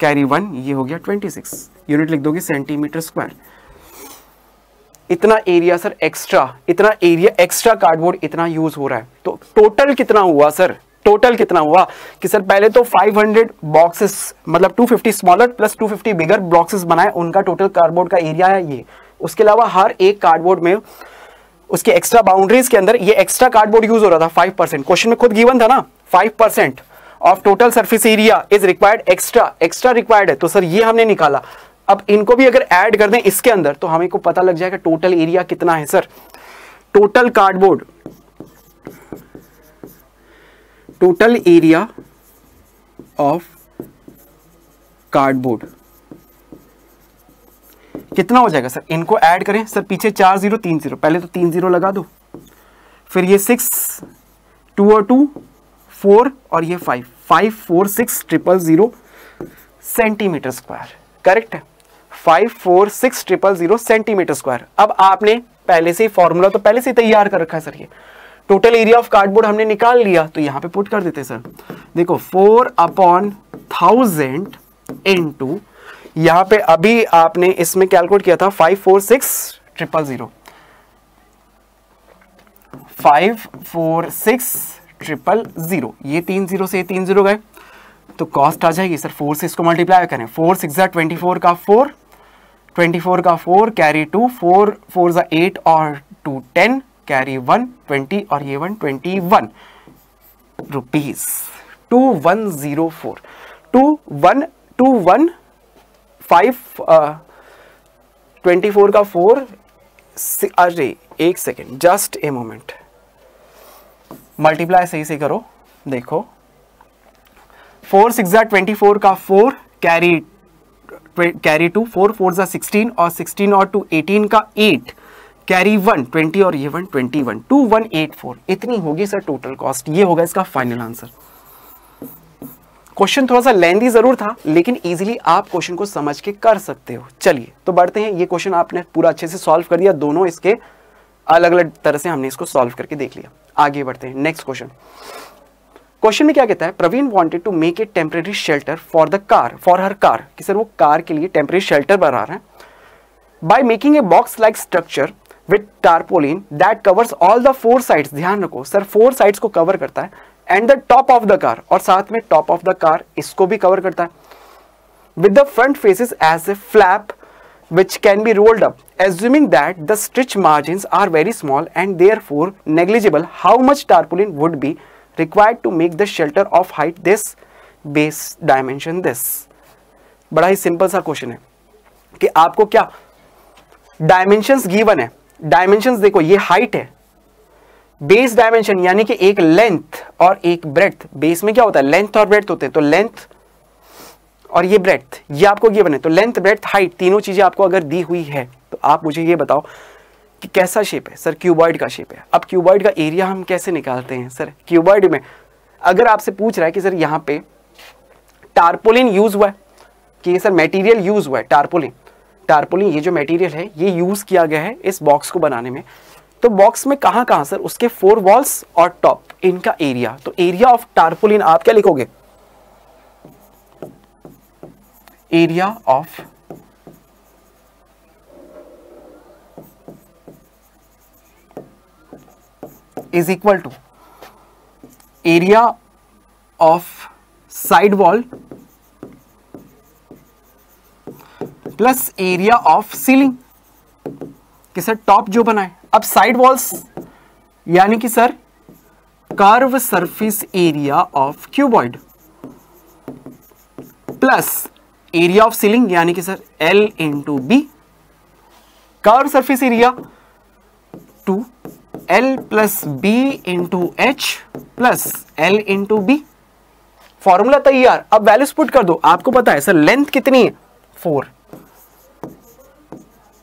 कैरी वन, ये हो गया ट्वेंटी सिक्स यूनिट लिख दोगे सेंटीमीटर स्क्वायर। इतना एरिया सर एक्स्ट्रा, इतना एरिया एक्स्ट्रा कार्डबोर्ड इतना यूज हो रहा है, तो टोटल कितना हुआ सर, टोटल कितना हुआ कि सर पहले तो पाँच सौ बॉक्सेस मतलब दो सौ पचास स्मॉलर प्लस दो सौ पचास बिगर बॉक्सेस बनाए, उनका टोटल कार्डबोर्ड का एरिया है ये। उसके अलावा हर एक कार्डबोर्ड में उसके एक्स्ट्रा बाउंड्रीज के अंदर ये एक्स्ट्रा कार्डबोर्ड यूज हो रहा था फाइव परसेंट, क्वेश्चन में खुद गिवन था ना, five percent of total surface area is required extra, extra required है तो सर ये हमने निकाला। अब इनको भी अगर ऐड कर दें इसके अंदर तो हमें को पता लग जाएगा टोटल एरिया कितना है sir, total cardboard, total area of cardboard कितना हो जाएगा सर। इनको ऐड करें सर, पीछे चार जीरो तीन जीरो, पहले तो तीन जीरो लगा दो, फिर ये सिक्स, टू और टू फोर, और ये five, five four six triple zero centimetre square, correct है, five four six triple zero centimetre square. अब आपने पहले से फॉर्मूला तो पहले से तैयार कर रखा है सर, ये टोटल एरिया ऑफ कार्डबोर्ड हमने निकाल लिया तो यहाँ पे पुट कर देते हैं सर। देखो फोर अपॉन थाउजेंड इनटू, यहाँ पे अभी आपने इसमें कैलकुलेट किया था five four six triple zero, five four six triple zero, ये तीन जीरो से तीन जीरो गए तो कॉस्ट आ जाएगी सर, फोर से इसको मल्टीप्लाई करें, फोर सिक्स ज़ा ट्वेंटी फोर का फोर, ट्वेंटी फोर का four carry two, four four ज़ा एट और two ten carry one, twenty और ये one twenty one rupees, two one zero four, two one two one five, twenty four का four, अरे एक second just a moment, multiply सही से करो, देखो फोर सिक्स ज़ा ट्वेंटी फोर का four carry carry two, four four ज़ा सिक्सटीन और सिक्सटीन और टू एटीन का एट कैरी वन, ट्वेंटी और ये one twenty one, two one eight four, इतनी होगी सर टोटल कॉस्ट, ये होगा इसका फाइनल आंसर। क्वेश्चन थोड़ा सा लेंदी ज़रूर था लेकिन इजीली आप क्वेश्चन को समझ के कर सकते हो। चलिए तो बढ़ते हैं, ये क्वेश्चन आपने पूरा अच्छे से सॉल्व कर दिया, दोनों इसके अलग अलग तरह से हमने इसको सॉल्व करके देख लिया। आगे बढ़ते हैं नेक्स्ट क्वेश्चन। क्वेश्चन में क्या कहता है, Praveen wanted to make a temporary shelter for the car, for her car, कि सर वो कार के लिए टेम्परेरी शेल्टर बना रहा है, by making a box like structure with tarpaulin that covers all the four sides, ध्यान रखो सर फोर साइड्स को कवर करता है, and the top of the car, और साथ में टॉप ऑफ द कार इसको भी कवर करता है, with the front faces as a flap which can be rolled up, assuming that the stitch margins are very small and therefore negligible, how much tarpaulin would be required to make the shelter of height this, base dimension this। बड़ा ही simple सा question है कि आपको क्या dimensions given है, dimensions देखो ये height है, बेस डायमेंशन यानी कि एक लेंथ और एक ब्रेथ, बेस में क्या होता है लेंथ और ब्रेथ होते हैं, तो लेंथ और ये ब्रेथ ये आपको गिवन है, तो लेंथ ब्रेथ हाइट तीनों चीज़ें आपको अगर दी हुई है तो आप मुझे ये बताओ कि कैसा शेप है सर, क्यूबॉइड का शेप है। अब क्यूबॉइड का एरिया हम कैसे निकालते हैं सर, क्यूबॉइड में अगर आपसे पूछ रहा है कि सर यहाँ पे टारपोलिन यूज़ हुआ है, कि ये सर मटेरियल यूज़ हुआ है टारपोलिन, टारपोलिन ये जो मटेरियल है ये यूज़ किया गया है इस बॉक्स को बनाने में, तो बॉक्स में कहाँ कहाँ सर, उसके फोर वॉल्स और टॉप, इनका एरिया, तो एरिया ऑफ टारपोलिन आप क्या लिखोगे, area of is equal to area of side wall plus area of ceiling, कि सर टॉप जो बनाए। अब साइड वॉल्स यानी कि sir curve surface area of क्यूबॉइड plus area of ceiling यानी कि sir L into B, curve surface area two L plus B into H plus L into B, formula तैयार। अब values put कर दो, आपको पता है सर लेंथ कितनी है फोर,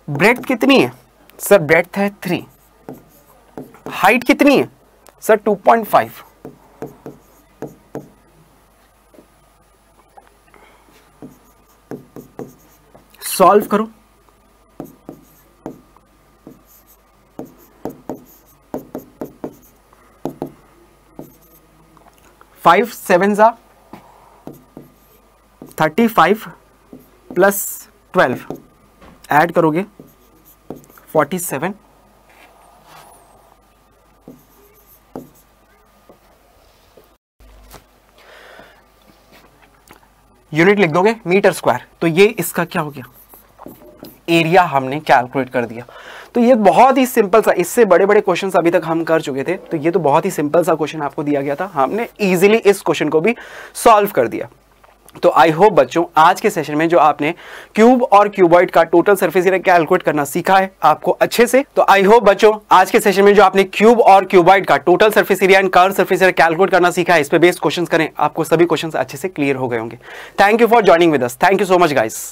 ब्रेथ कितनी है सर, ब्रेथ है थ्री, हाइट कितनी है sir two point five, solve करो फाइव सेवन सा thirty five plus twelve add करोगे फोर्टी सेवन यूनिट लिख दोगे मीटर स्क्वायर। तो ये इसका क्या हो गया, एरिया हमने कैलकुलेट कर दिया। तो ये बहुत ही सिंपल सा, इससे बड़े बड़े क्वेश्चन अभी तक हम कर चुके थे, तो ये तो बहुत ही सिंपल सा क्वेश्चन आपको दिया गया था, हमने इजीली इस क्वेश्चन को भी सॉल्व कर दिया। तो आई होप बच्चों आज के सेशन में जो आपने क्यूब और क्यूबॉइड का टोटल सरफेस एरिया कैलकुलेट करना सीखा है आपको अच्छे से, तो आई होप बच्चों आज के सेशन में जो आपने क्यूब और क्यूबॉइड का total surface area and curve surface area calculate करना सीखा है, इस पे बेस्ड क्वेश्चंस करें, आपको सभी क्वेश्चंस अच्छे से क्लियर हो गए होंगे। Thank you for joining with us, thank you so much guys.